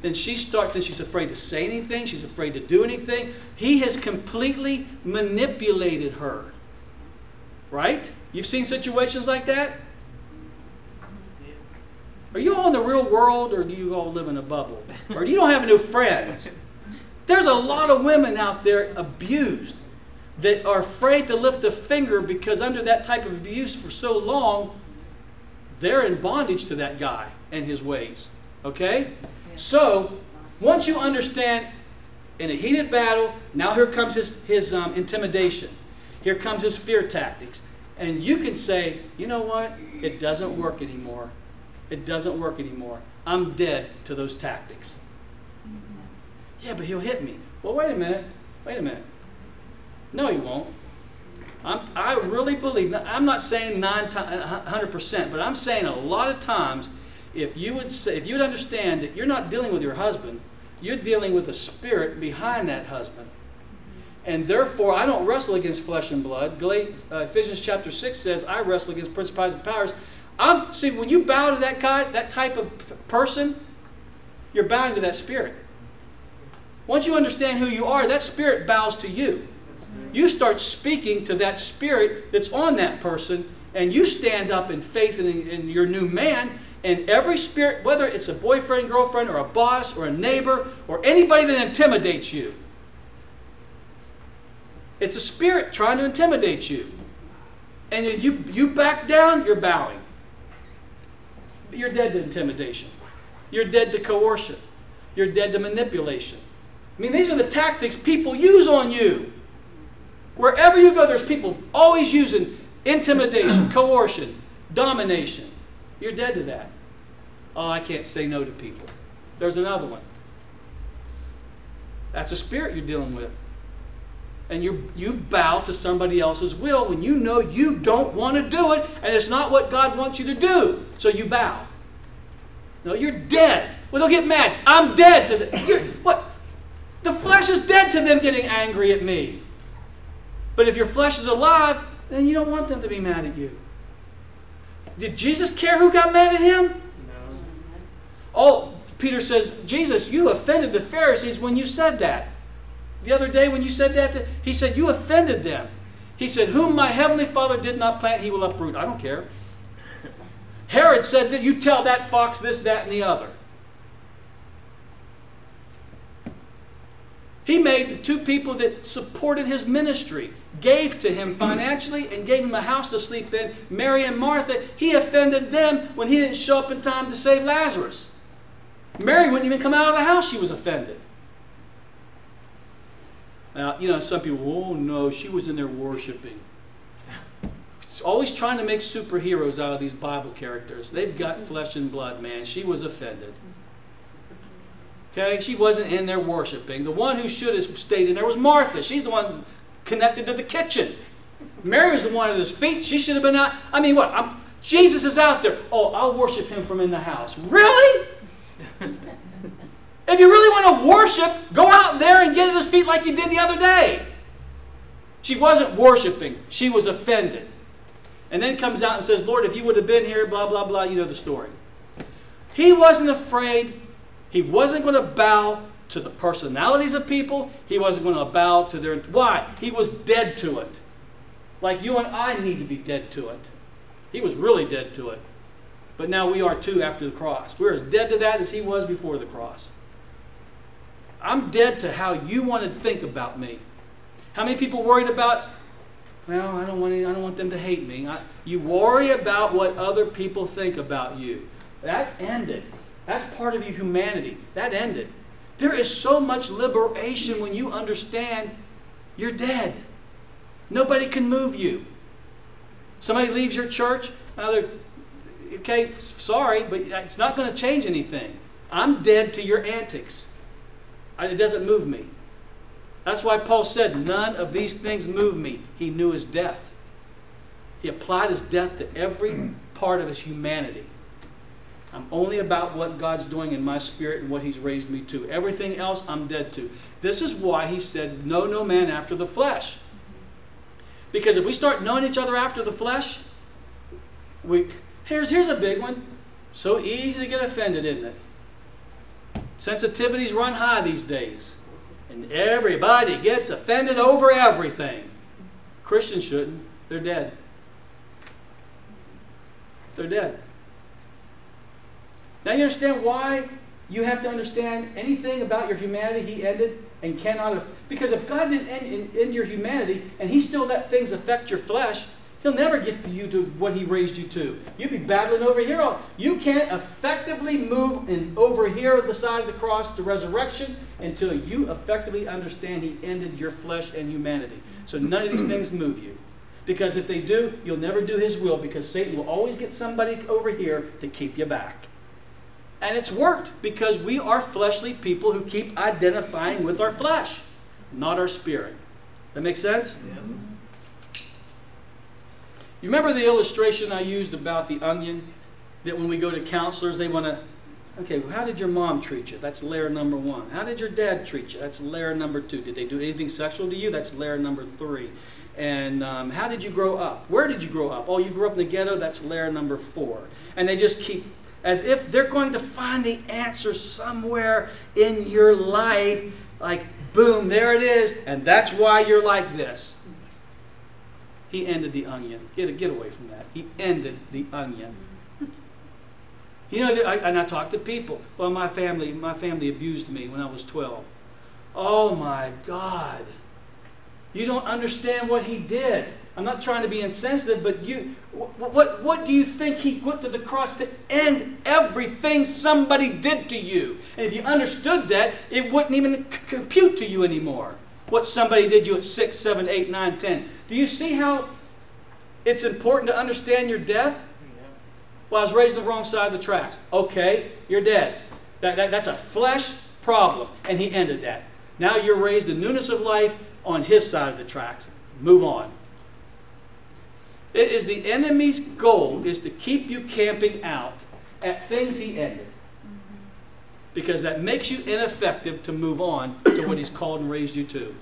Then she starts, and she's afraid to say anything, she's afraid to do anything. He has completely manipulated her. Right? You've seen situations like that? Are you all in the real world, or do you all live in a bubble? Or you don't have no friends? There's a lot of women out there abused that are afraid to lift a finger, because under that type of abuse for so long, they're in bondage to that guy and his ways. Okay? So, once you understand, in a heated battle, now here comes his intimidation. Here comes his fear tactics. And you can say, you know what? It doesn't work anymore. It doesn't work anymore. I'm dead to those tactics. Mm-hmm. Yeah, but he'll hit me. Well, wait a minute. No, he won't. I really believe, I'm not saying 100%, but I'm saying a lot of times, if you'd understand that you're not dealing with your husband, you're dealing with a spirit behind that husband. And therefore, I don't wrestle against flesh and blood. Ephesians chapter 6 says, I wrestle against principalities and powers. See, when you bow to that guy, that type of person, you're bowing to that spirit. Once you understand who you are, that spirit bows to you. You start speaking to that spirit that's on that person, and you stand up in faith in your new man, and every spirit, whether it's a boyfriend, girlfriend, or a boss, or a neighbor, or anybody that intimidates you, it's a spirit trying to intimidate you. And if you back down, you're bowing. You're dead to intimidation. You're dead to coercion. You're dead to manipulation. I mean, these are the tactics people use on you. Wherever you go, there's people always using intimidation, coercion, domination. You're dead to that. Oh, I can't say no to people. There's another one. That's a spirit you're dealing with. And you bow to somebody else's will when you know you don't want to do it, and it's not what God wants you to do. So you bow. No, you're dead. Well, they'll get mad. I'm dead to them. What? The flesh is dead to them getting angry at me. But if your flesh is alive, then you don't want them to be mad at you. Did Jesus care who got mad at Him? No. Oh, Peter says, Jesus, you offended the Pharisees when you said that. The other day when you said that, he said, you offended them. He said, whom my heavenly Father did not plant, he will uproot. I don't care. Herod said that you tell that fox this, that, and the other. He made the two people that supported his ministry, gave to him financially and gave him a house to sleep in, Mary and Martha. He offended them when he didn't show up in time to save Lazarus. Mary wouldn't even come out of the house. She was offended. Now, you know, some people, oh no, she was in there worshiping. It's always trying to make superheroes out of these Bible characters. They've got flesh and blood, man. She was offended. Okay, she wasn't in there worshiping. The one who should have stayed in there was Martha. She's the one connected to the kitchen. Mary was the one at his feet. She should have been out. I mean, what? Jesus is out there. Oh, I'll worship him from in the house. Really? If you really want to worship, go out there and get at his feet like you did the other day. She wasn't worshiping. She was offended. And then comes out and says, Lord, if you would have been here, blah, blah, blah. You know the story. He wasn't afraid. He wasn't going to bow to the personalities of people. He wasn't going to bow to their... Why? He was dead to it. Like you and I need to be dead to it. He was really dead to it. But now we are too after the cross. We're as dead to that as he was before the cross. I'm dead to how you want to think about me. How many people worried about, well, I don't want them to hate me. You worry about what other people think about you. That ended. That's part of your humanity. That ended. There is so much liberation when you understand you're dead. Nobody can move you. Somebody leaves your church, okay, sorry, but it's not going to change anything. I'm dead to your antics. It doesn't move me. That's why Paul said, none of these things move me. He knew his death. He applied his death to every part of his humanity. I'm only about what God's doing in my spirit and what he's raised me to. Everything else I'm dead to. This is why he said, know no man after the flesh. Because if we start knowing each other after the flesh, here's a big one. So easy to get offended, isn't it? Sensitivities run high these days. And everybody gets offended over everything. Christians shouldn't. They're dead. They're dead. Now you understand why you have to understand anything about your humanity he ended and cannot have. Because if God didn't end your humanity and he still let things affect your flesh, he'll never get you to what he raised you to. You'd be battling over here. You can't effectively move in over here on the side of the cross to resurrection until you effectively understand he ended your flesh and humanity. So none of these things move you. Because if they do, you'll never do his will because Satan will always get somebody over here to keep you back. And it's worked because we are fleshly people who keep identifying with our flesh, not our spirit. That makes sense? Yeah. You remember the illustration I used about the onion? That when we go to counselors, they want to, okay, well, how did your mom treat you? That's layer number one. How did your dad treat you? That's layer number two. Did they do anything sexual to you? That's layer number three. And how did you grow up? Where did you grow up? Oh, you grew up in the ghetto? That's layer number four. And they just keep, as if they're going to find the answer somewhere in your life, like, boom, there it is, and that's why you're like this. He ended the onion. Get away from that. He ended the onion. You know, and I talk to people. Well, my family abused me when I was 12. Oh, my God. You don't understand what he did. I'm not trying to be insensitive, but what do you think he went to the cross to end everything somebody did to you? And if you understood that, it wouldn't even compute to you anymore. What somebody did you at 6, 7, 8, 9, 10. Do you see how it's important to understand your death? Yeah. Well, I was raised on the wrong side of the tracks. Okay, you're dead. That's a flesh problem, and he ended that. Now you're raised in newness of life on his side of the tracks. Move on. It is the enemy's goal is to keep you camping out at things he ended. Because that makes you ineffective to move on to what he's called and raised you to.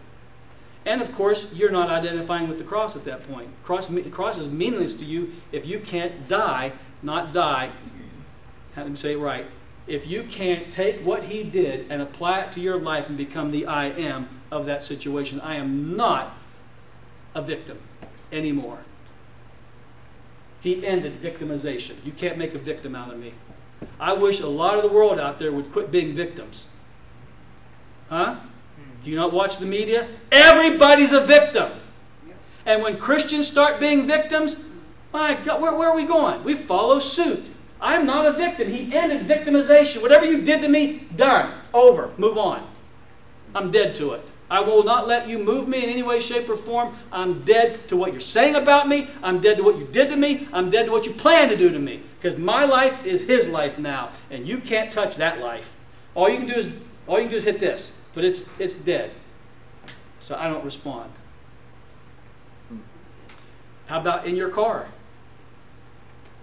And of course, you're not identifying with the cross at that point. The cross is meaningless to you if you can't die, not die, have him say it right, if you can't take what he did and apply it to your life and become the I am of that situation. I am not a victim anymore. He ended victimization. You can't make a victim out of me. I wish a lot of the world out there would quit being victims. Huh? Do you not watch the media? Everybody's a victim. And when Christians start being victims, my God, where are we going? We follow suit. I'm not a victim. He ended victimization. Whatever you did to me, done. Over. Move on. I'm dead to it. I will not let you move me in any way, shape, or form. I'm dead to what you're saying about me. I'm dead to what you did to me. I'm dead to what you plan to do to me. Because my life is his life now. And you can't touch that life. All you can do is hit this. But it's dead. So I don't respond. How about in your car?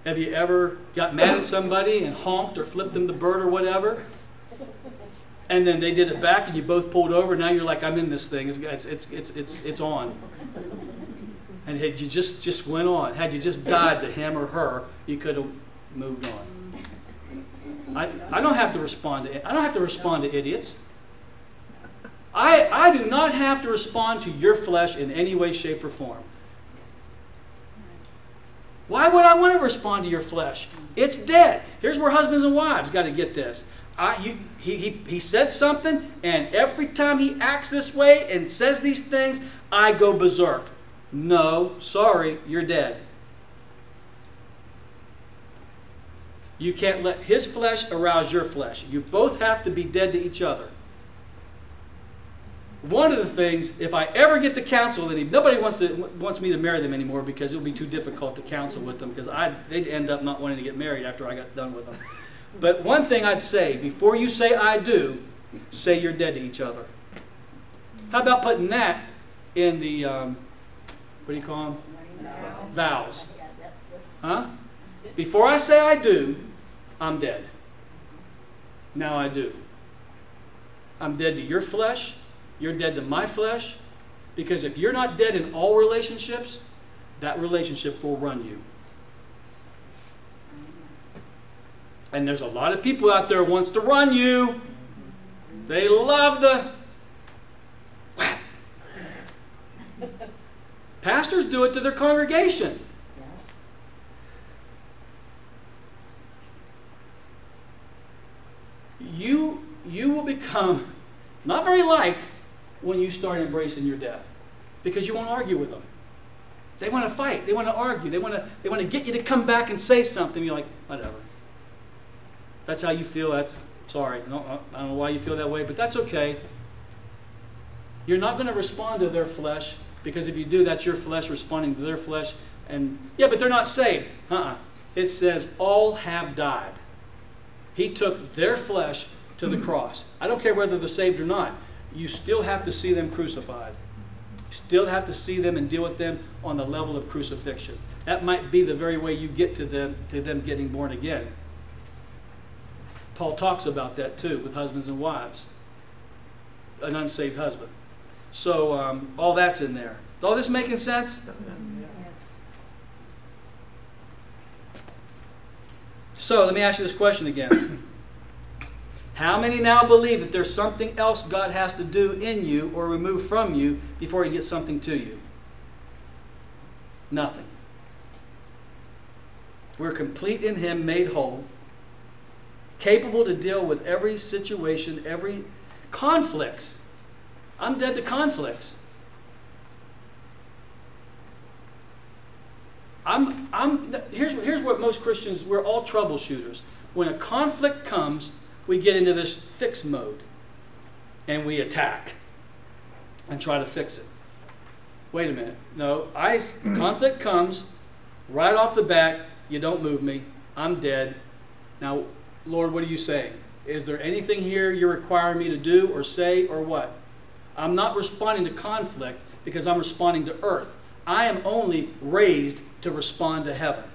Have you ever got mad at somebody and honked or flipped them the bird or whatever? And then they did it back and you both pulled over. Now you're like, I'm in this thing. It's on. And had you just went on, had you just died to him or her, you could have moved on. I don't have to respond to it. I don't have to respond to idiots. I do not have to respond to your flesh in any way, shape, or form. Why would I want to respond to your flesh? It's dead. Here's where husbands and wives got to get this. He said something, and every time he acts this way and says these things, I go berserk. No, sorry, you're dead. You can't let his flesh arouse your flesh. You both have to be dead to each other. One of the things, if I ever get to counsel, and nobody wants me to marry them anymore because it would be too difficult to counsel with them because they'd end up not wanting to get married after I got done with them. But one thing I'd say, before you say I do, say you're dead to each other. How about putting that in the, what do you call them? Vows. Huh? Before I say I do, I'm dead. Now I do. I'm dead to your flesh. You're dead to my flesh, because if you're not dead in all relationships, that relationship will run you. And there's a lot of people out there who wants to run you. They love the whap. Pastors do it to their congregation. You will become not very liked when you start embracing your death, because you won't argue with them. They want to fight. They want to argue. They want to get you to come back and say something. You're like, whatever. That's how you feel. That's sorry. I don't know why you feel that way, but that's okay. You're not going to respond to their flesh, because if you do, that's your flesh responding to their flesh. And yeah, but they're not saved. It says all have died. He took their flesh to the cross. I don't care whether they're saved or not. You still have to see them crucified. You still have to see them and deal with them on the level of crucifixion. That might be the very way you get to them getting born again. Paul talks about that too with husbands and wives. An unsaved husband. So all that's in there. Is all this making sense? So let me ask you this question again. How many now believe that there's something else God has to do in you or remove from you before he gets something to you? Nothing. We're complete in him, made whole, capable to deal with every situation, every conflicts. I'm dead to conflicts. Here's what most Christians, we're all troubleshooters. When a conflict comes, we get into this fix mode and we attack and try to fix it. Wait a minute. No, conflict comes right off the bat. You don't move me. I'm dead. Now, Lord, what are you saying? Is there anything here you're requiring me to do or say or what? I'm not responding to conflict because I'm responding to earth. I am only raised to respond to heaven.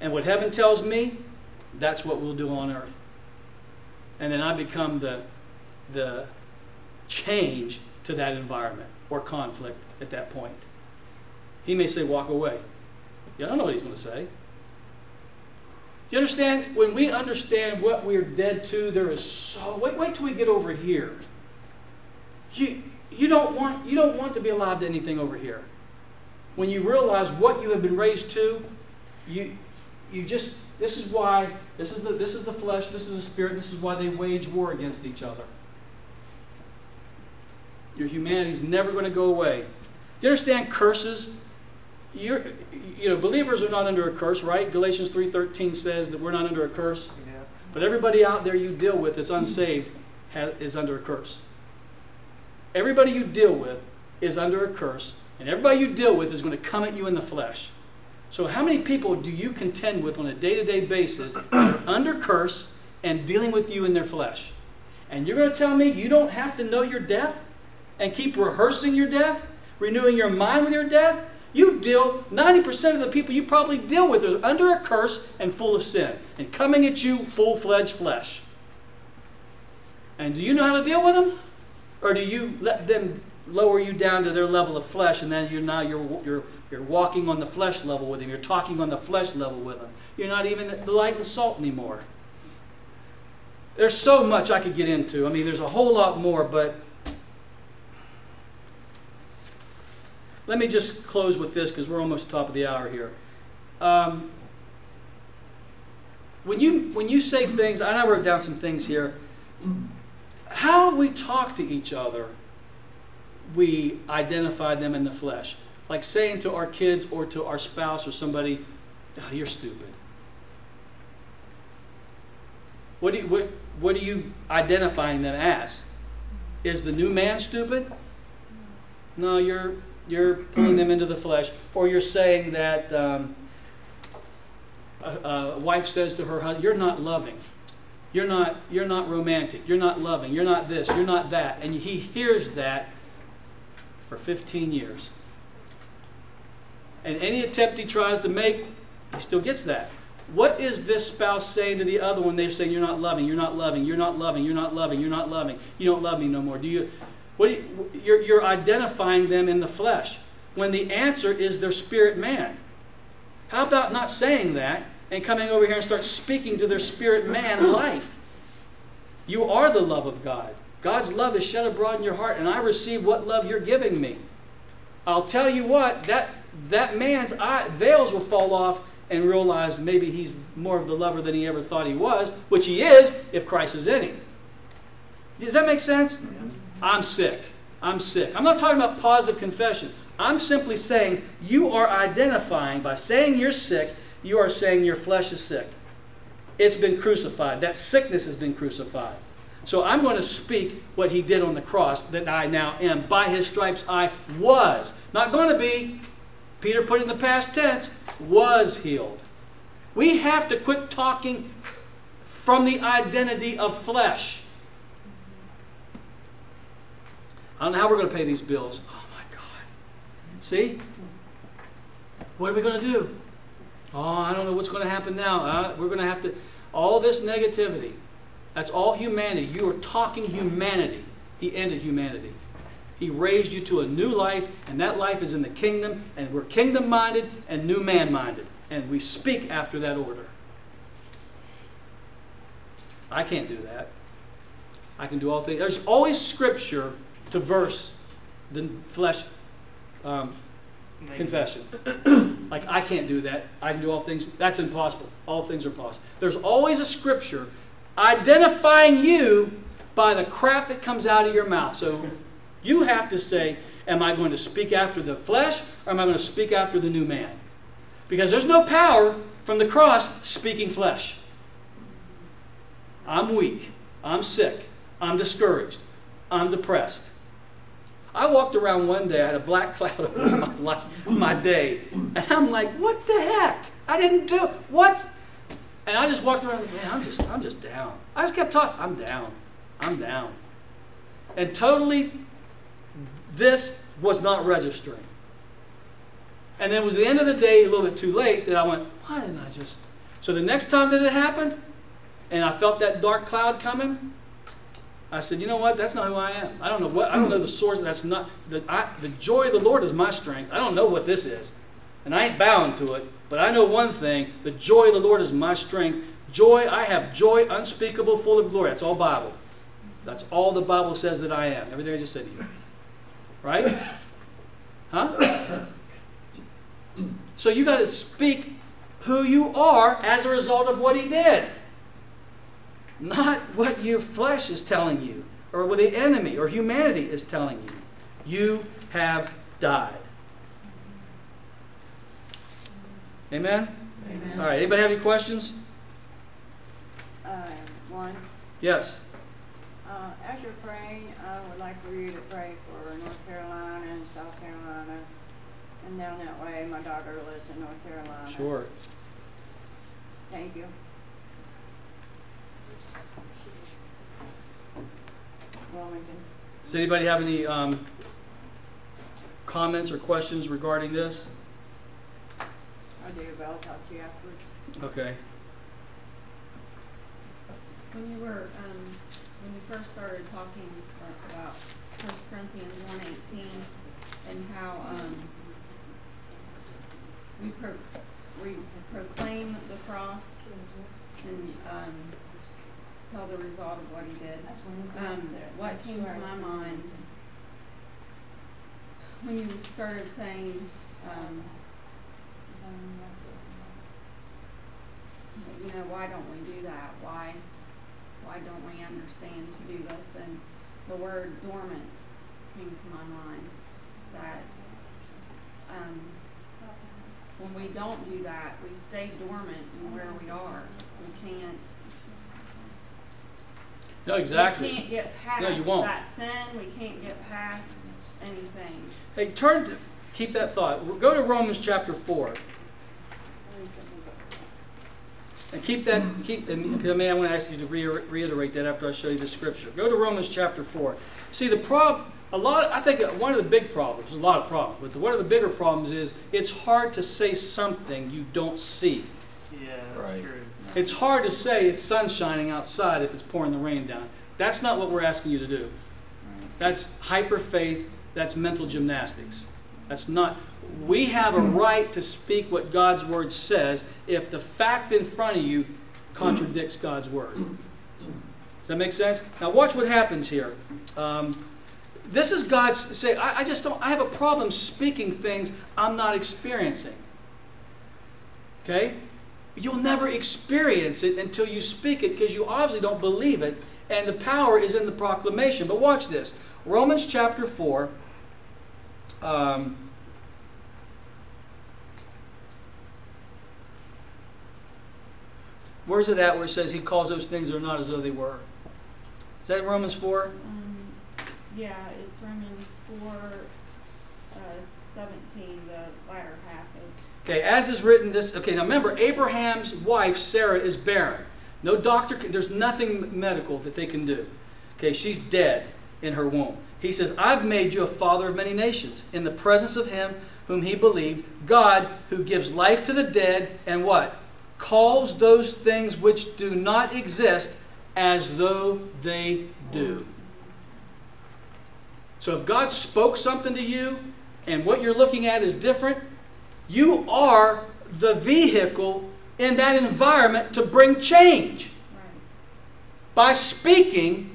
And what heaven tells me, that's what we'll do on earth. And then I become the change to that environment or conflict at that point. He may say, walk away. You don't know what he's going to say. You understand? When we understand what we're dead to, there is so... Wait till we get over here. You don't want to be alive to anything over here. When you realize what you have been raised to, you just... This is why... This is the flesh, this is the spirit, this is why they wage war against each other. Your humanity is never going to go away. Do you understand curses? Believers are not under a curse, right? Galatians 3:13 says that we're not under a curse. Yeah. But everybody out there you deal with that's unsaved is under a curse. Everybody you deal with is under a curse, and everybody you deal with is going to come at you in the flesh. So how many people do you contend with on a day-to-day basis that are under curse and dealing with you in their flesh? And you're going to tell me you don't have to know your death and keep rehearsing your death, renewing your mind with your death? 90% of the people you probably deal with are under a curse and full of sin, and coming at you full-fledged flesh. And do you know how to deal with them? Or do you let them lower you down to their level of flesh, and then you're walking on the flesh level with them, you're talking on the flesh level with them. You're not even the light and salt anymore. There's so much I could get into. I mean, there's a whole lot more, but let me just close with this because we're almost top of the hour here. When you say things, and I wrote down some things here, how we talk to each other, we identify them in the flesh. Like saying to our kids or to our spouse or somebody, oh, you're stupid. What are you identifying them as? Is the new man stupid? No, you're pulling them into the flesh. Or you're saying that a wife says to her husband, you're not loving. You're not romantic. You're not loving. You're not this. You're not that. And he hears that for 15 years. And any attempt he tries to make, he still gets that. What is this spouse saying to the other one? They're saying, you're not loving. You're not loving. You're not loving. You're not loving. You're not loving. You don't love me no more. Do you... You're identifying them in the flesh when the answer is their spirit man. How about not saying that and coming over here and start speaking to their spirit man life? You are the love of God. God's love is shed abroad in your heart, and I receive what love you're giving me. I'll tell you what, that man's veils will fall off and realize maybe he's more of the lover than he ever thought he was, which he is if Christ is in him. Does that make sense? Yeah. I'm sick. I'm sick. I'm not talking about positive confession. I'm simply saying you are identifying, by saying you're sick, you are saying your flesh is sick. It's been crucified. That sickness has been crucified. So I'm going to speak what he did on the cross, that I now am. By his stripes I was. Not going to be. Peter put in the past tense, was healed. We have to quit talking from the identity of flesh. I don't know how we're going to pay these bills. Oh, my God. See? What are we going to do? Oh, I don't know what's going to happen now. We're going to have to... All this negativity. That's all humanity. You are talking humanity. He ended humanity. He raised you to a new life, and that life is in the kingdom, and we're kingdom-minded and new man-minded, and we speak after that order. I can't do that. I can do all things. There's always scripture to verse the flesh confession. Like, I can't do that. I can do all things. That's impossible. All things are possible. There's always a scripture identifying you by the crap that comes out of your mouth. So you have to say, am I going to speak after the flesh, or am I going to speak after the new man? Because there's no power from the cross speaking flesh. I'm weak. I'm sick. I'm discouraged. I'm depressed. I walked around one day, I had a black cloud over my day, and I'm like, what the heck? I didn't do what? And I just walked around, man, I'm just down. I just kept talking, I'm down, I'm down. And totally, this was not registering. And then it was the end of the day, a little bit too late, that I went, why didn't I just? So the next time that it happened, and I felt that dark cloud coming, I said, you know what? That's not who I am. I don't know the source. That's not the joy of the Lord is my strength. I don't know what this is. and I ain't bowing to it, but I know one thing, the joy of the Lord is my strength. Joy, I have joy unspeakable, full of glory. That's all Bible. That's all the Bible says that I am. Everything I just said to you. Right? Huh? So you got to speak who you are as a result of what he did. Not what your flesh is telling you, or what the enemy or humanity is telling you. You have died. Amen? Amen. All right. Anybody have any questions? One. Yes. As you're praying, I would like for you to pray for North Carolina and South Carolina, and down that way. My daughter lives in North Carolina. Sure. Thank you. Wilmington. Does anybody have any comments or questions regarding this? I do, but I'll talk to you afterwards. Okay. When you were when you first started talking about 1 Corinthians 1:18 and how we proclaim the cross and tell the result of what he did. What came to my mind when you started saying you know, why don't we do that? Why don't we understand to do this? And the word dormant came to my mind, that when we don't do that, we stay dormant in where we are. We can't. No, exactly. We can't get past that sin. We can't get past anything. Hey, turn to, keep that thought. Go to Romans chapter 4. And keep that, and I want to ask you to reiterate that after I show you the scripture. Go to Romans chapter 4. See, the problem, I think one of the big problems, there's a lot of problems, but one of the bigger problems is it's hard to say something you don't see. Yeah, that's true. It's hard to say it's sun shining outside if it's pouring the rain down. That's not what we're asking you to do. That's hyper faith, that's mental gymnastics. That's not, we have a right to speak what God's word says if the fact in front of you contradicts God's word. Does that make sense? Now watch what happens here. This is God's saying, I just don't, I have a problem speaking things I'm not experiencing. Okay? You'll never experience it until you speak it, because you obviously don't believe it, and the power is in the proclamation. But watch this. Romans chapter 4. Where's it at where it says he calls those things that are not as though they were? Is that Romans 4? Yeah, it's Romans 4:17, the latter half of. Okay, as is written this. Okay, now remember, Abraham's wife, Sarah, is barren. No doctor, there's nothing medical that they can do. Okay, she's dead in her womb. He says, I've made you a father of many nations in the presence of him whom he believed, God who gives life to the dead and what? Calls those things which do not exist as though they do. So if God spoke something to you and what you're looking at is different, you are the vehicle in that environment to bring change. Right. By speaking.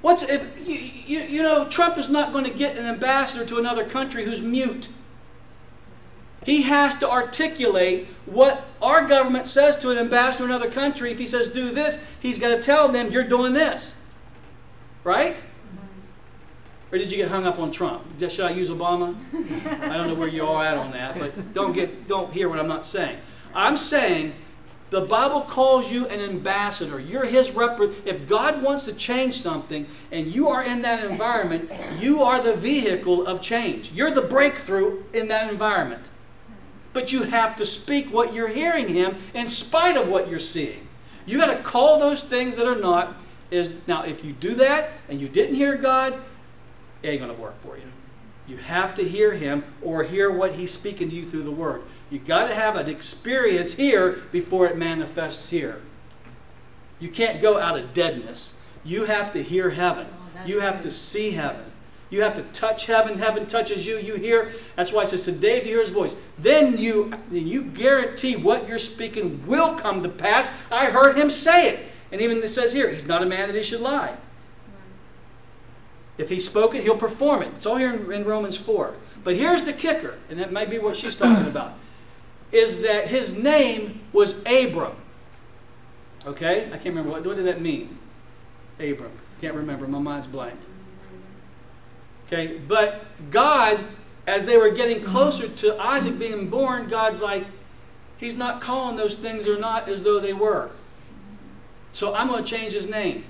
What's if you know, Trump is not going to get an ambassador to another country who's mute. He has to articulate what our government says to an ambassador in another country. If he says do this, he's got to tell them you're doing this, right? Or did you get hung up on Trump? Should I use Obama? I don't know where you are at on that, but don't hear what I'm not saying. I'm saying. The Bible calls you an ambassador. You're his representative. If God wants to change something and you are in that environment, you are the vehicle of change. You're the breakthrough in that environment. But you have to speak what you're hearing him in spite of what you're seeing. You got to call those things that are not. Now, if you do that and you didn't hear God, it ain't going to work for you. You have to hear him or hear what he's speaking to you through the word. You've got to have an experience here before it manifests here. You can't go out of deadness. You have to hear heaven. You have to see heaven. You have to touch heaven. Heaven touches you. You hear. That's why it says, today if you hear his voice, then you guarantee what you're speaking will come to pass. I heard him say it. And even it says here, he's not a man that he should lie. If he spoke it, he'll perform it. It's all here in Romans 4. But here's the kicker, and that might be what she's talking about, is that his name was Abram. Okay? I can't remember. What did that mean? Abram. Can't remember. My mind's blank. Okay? But God, as they were getting closer to Isaac being born, God's like, he's not calling those things or not as though they were. So I'm going to change his name.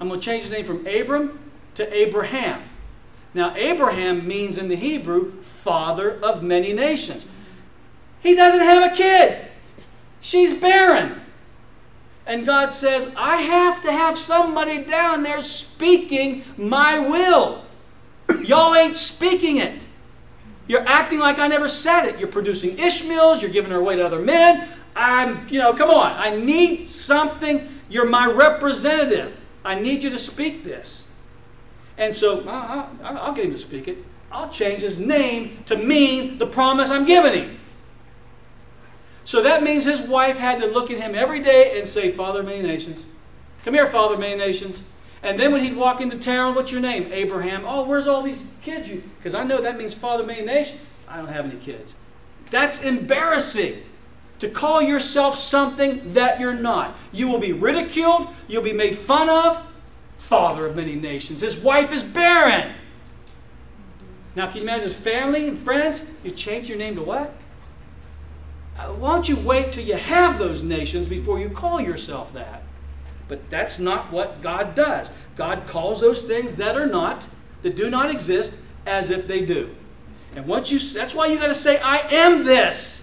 I'm going to change his name from Abram to Abraham. Now, Abraham means in the Hebrew, father of many nations. He doesn't have a kid. She's barren. And God says, I have to have somebody down there speaking my will. Y'all ain't speaking it. You're acting like I never said it. You're producing Ishmaels. You're giving her away to other men. Come on. I need something. You're my representative. I need you to speak this. And so, I'll get him to speak it. I'll change his name to mean the promise I'm giving him. So that means his wife had to look at him every day and say, Father of many nations. Come here, Father of many nations. And then when he'd walk into town, what's your name? Abraham. Oh, where's all these kids? Because I know that means Father of many nations. I don't have any kids. That's embarrassing. To call yourself something that you're not. You will be ridiculed. You'll be made fun of. Father of many nations. His wife is barren. Now, can you imagine his family and friends? You change your name to what? Why don't you wait till you have those nations before you call yourself that? But that's not what God does. God calls those things that are not, that do not exist, as if they do. And once you, that's why you got to say, I am this.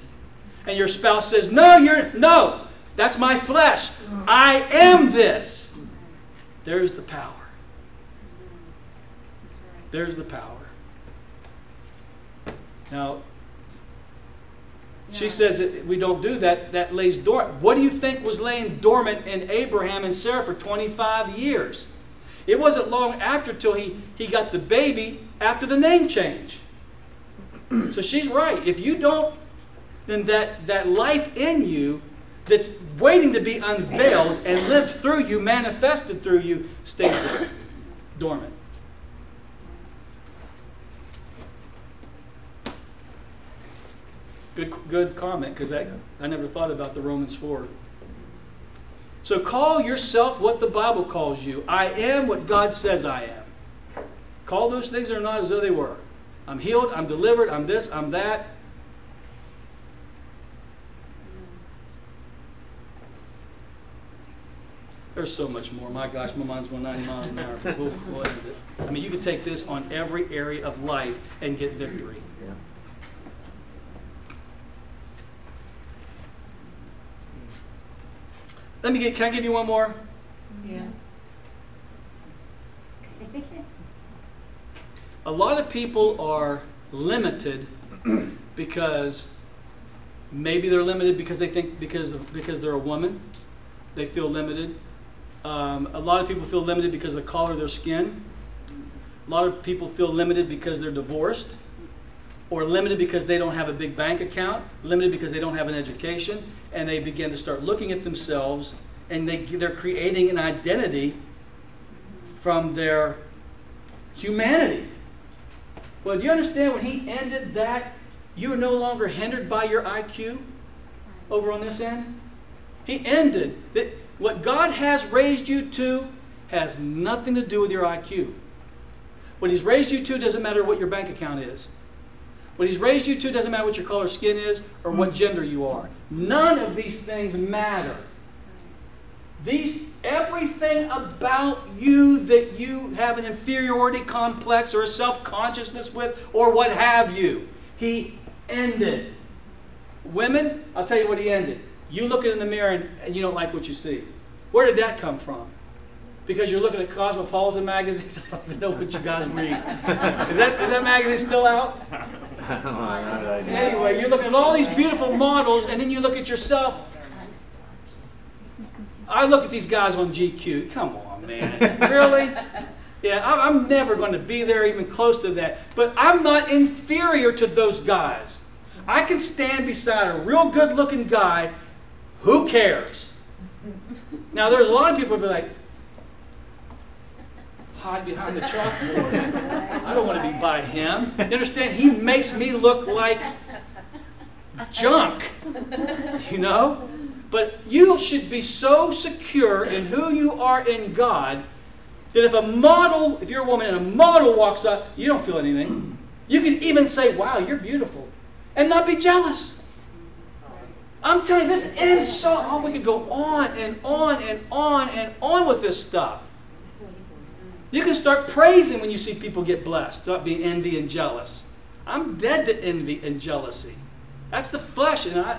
And your spouse says, no, no, that's my flesh. I am this. There's the power. There's the power. Now, she says that we don't do that. That lays dormant. What do you think was laying dormant in Abraham and Sarah for 25 years? It wasn't long after till he got the baby after the name change. So she's right. If you don't, then that life in you that's waiting to be unveiled and lived through you, manifested through you, stays there, dormant. Good comment, because I never thought about the Romans 4. So call yourself what the Bible calls you. I am what God says I am. Call those things that are not as though they were. I'm healed, I'm delivered, I'm this, I'm that. There's so much more. My gosh, my mind's going 90 miles an hour. We'll end it. I mean, you could take this on every area of life and get victory. Yeah. Can I give you one more? Yeah. A lot of people are limited because maybe they're limited because they think because they're a woman, they feel limited. A lot of people feel limited because of the color of their skin. A lot of people feel limited because they're divorced, or limited because they don't have a big bank account, limited because they don't have an education, and they begin to start looking at themselves, and they're creating an identity from their humanity. Well, do you understand when he ended that, you are no longer hindered by your IQ over on this end? He ended that. What God has raised you to has nothing to do with your IQ. What he's raised you to doesn't matter what your bank account is. What he's raised you to doesn't matter what your color of skin is or what gender you are. None of these things matter. Everything about you that you have an inferiority complex or a self-consciousness with or what have you, he ended. Women, I'll tell you what he ended. You look in the mirror and you don't like what you see. Where did that come from? Because you're looking at Cosmopolitan magazines. I don't even know what you guys read. Is that magazine still out? Anyway, you're looking at all these beautiful models and then you look at yourself. I look at these guys on GQ. Come on, man. Really? Yeah, I'm never going to be there even close to that. But I'm not inferior to those guys. I can stand beside a real good-looking guy. Who cares? Now, there's a lot of people who be like, hide behind the chalkboard. I don't want to be by him. You understand? He makes me look like junk, you know? But you should be so secure in who you are in God that if a model, if you're a woman and a model walks up, you don't feel anything. You can even say, wow, you're beautiful, and not be jealous. I'm telling you, this insult, oh, we could go on and on and on and on with this stuff. You can start praising when you see people get blessed, not being envy and jealous. I'm dead to envy and jealousy. That's the flesh, and I'm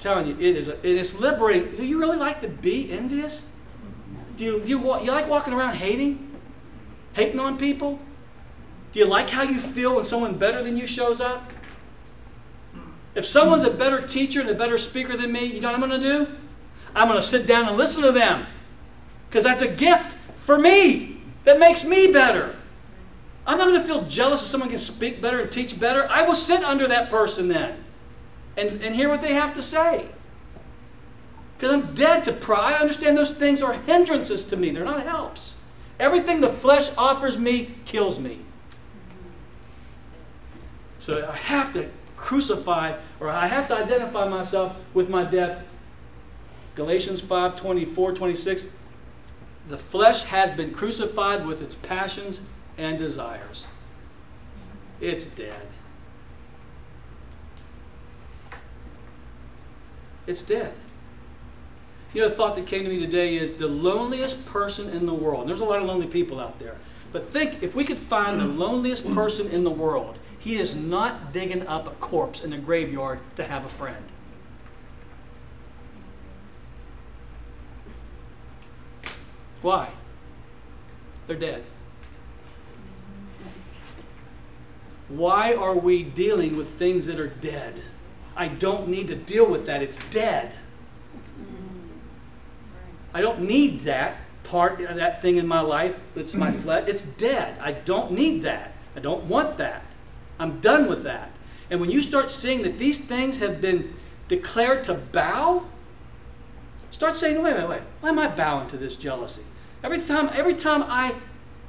telling you, it's liberating. Do you really like to be envious? Do you like walking around hating on people? Do you like how you feel when someone better than you shows up? If someone's a better teacher and a better speaker than me, you know what I'm going to do? I'm going to sit down and listen to them. Because that's a gift for me. That makes me better. I'm not going to feel jealous if someone can speak better and teach better. I will sit under that person then and hear what they have to say. Because I'm dead to pride. I understand those things are hindrances to me. They're not helps. Everything the flesh offers me kills me. So I have to crucified, or I have to identify myself with my death. Galatians 5, 24, 26. The flesh has been crucified with its passions and desires. It's dead. It's dead. You know, the thought that came to me today is the loneliest person in the world. There's a lot of lonely people out there. But think, if we could find the loneliest person in the world, he is not digging up a corpse in a graveyard to have a friend. Why? They're dead. Why are we dealing with things that are dead? I don't need to deal with that. It's dead. I don't need that part, that thing in my life. It's my flesh. It's dead. I don't need that. I don't want that. I'm done with that. And when you start seeing that these things have been declared to bow, start saying, wait. Why am I bowing to this jealousy? Every time I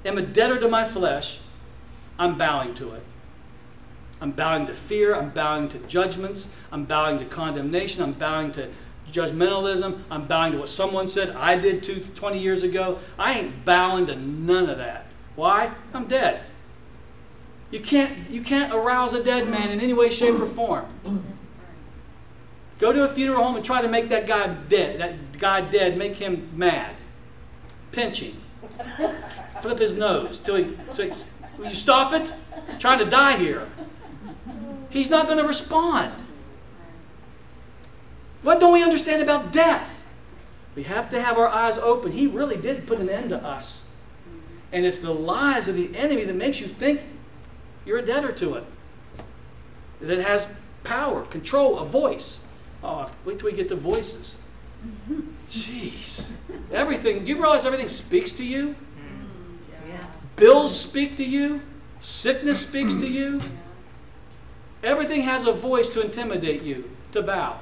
am a debtor to my flesh, I'm bowing to it. I'm bowing to fear. I'm bowing to judgments. I'm bowing to condemnation. I'm bowing to judgmentalism. I'm bowing to what someone said I did 20 years ago. I ain't bowing to none of that. Why? I'm dead. You can't arouse a dead man in any way, shape, or form. Go to a funeral home and try to make that guy dead, make him mad. Pinch him. Flip his nose till he says, will you stop it? I'm trying to die here. He's not going to respond. What don't we understand about death? We have to have our eyes open. He really did put an end to us. And it's the lies of the enemy that makes you think you're a debtor to it. That has power, control, a voice. Oh, wait till we get to voices. Jeez. Everything. Do you realize everything speaks to you? Yeah. Bills speak to you. Sickness speaks to you. Yeah. Everything has a voice to intimidate you, to bow.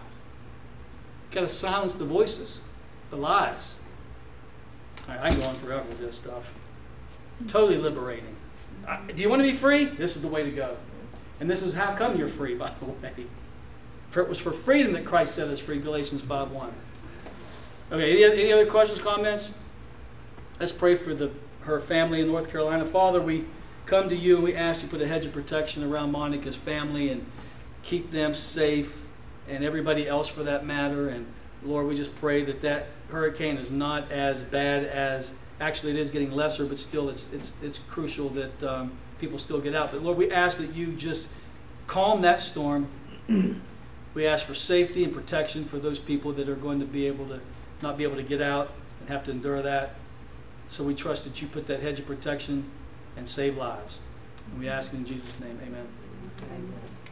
You've got to silence the voices, the lies. All right, I can go on forever with this stuff. Totally liberating. Do you want to be free? This is the way to go. And this is how come you're free, by the way. For it was for freedom that Christ set us free, Galatians 5:1. Okay, any other questions, comments? Let's pray for her family in North Carolina. Father, we come to you and we ask you to put a hedge of protection around Monica's family and keep them safe and everybody else for that matter. And Lord, we just pray that hurricane is not as bad as... Actually, it is getting lesser, but still it's crucial that people still get out. But Lord, we ask that you just calm that storm. We ask for safety and protection for those people that are going to be able to not be able to get out and have to endure that. So we trust that you put that hedge of protection and save lives. And we ask in Jesus' name, amen. Amen.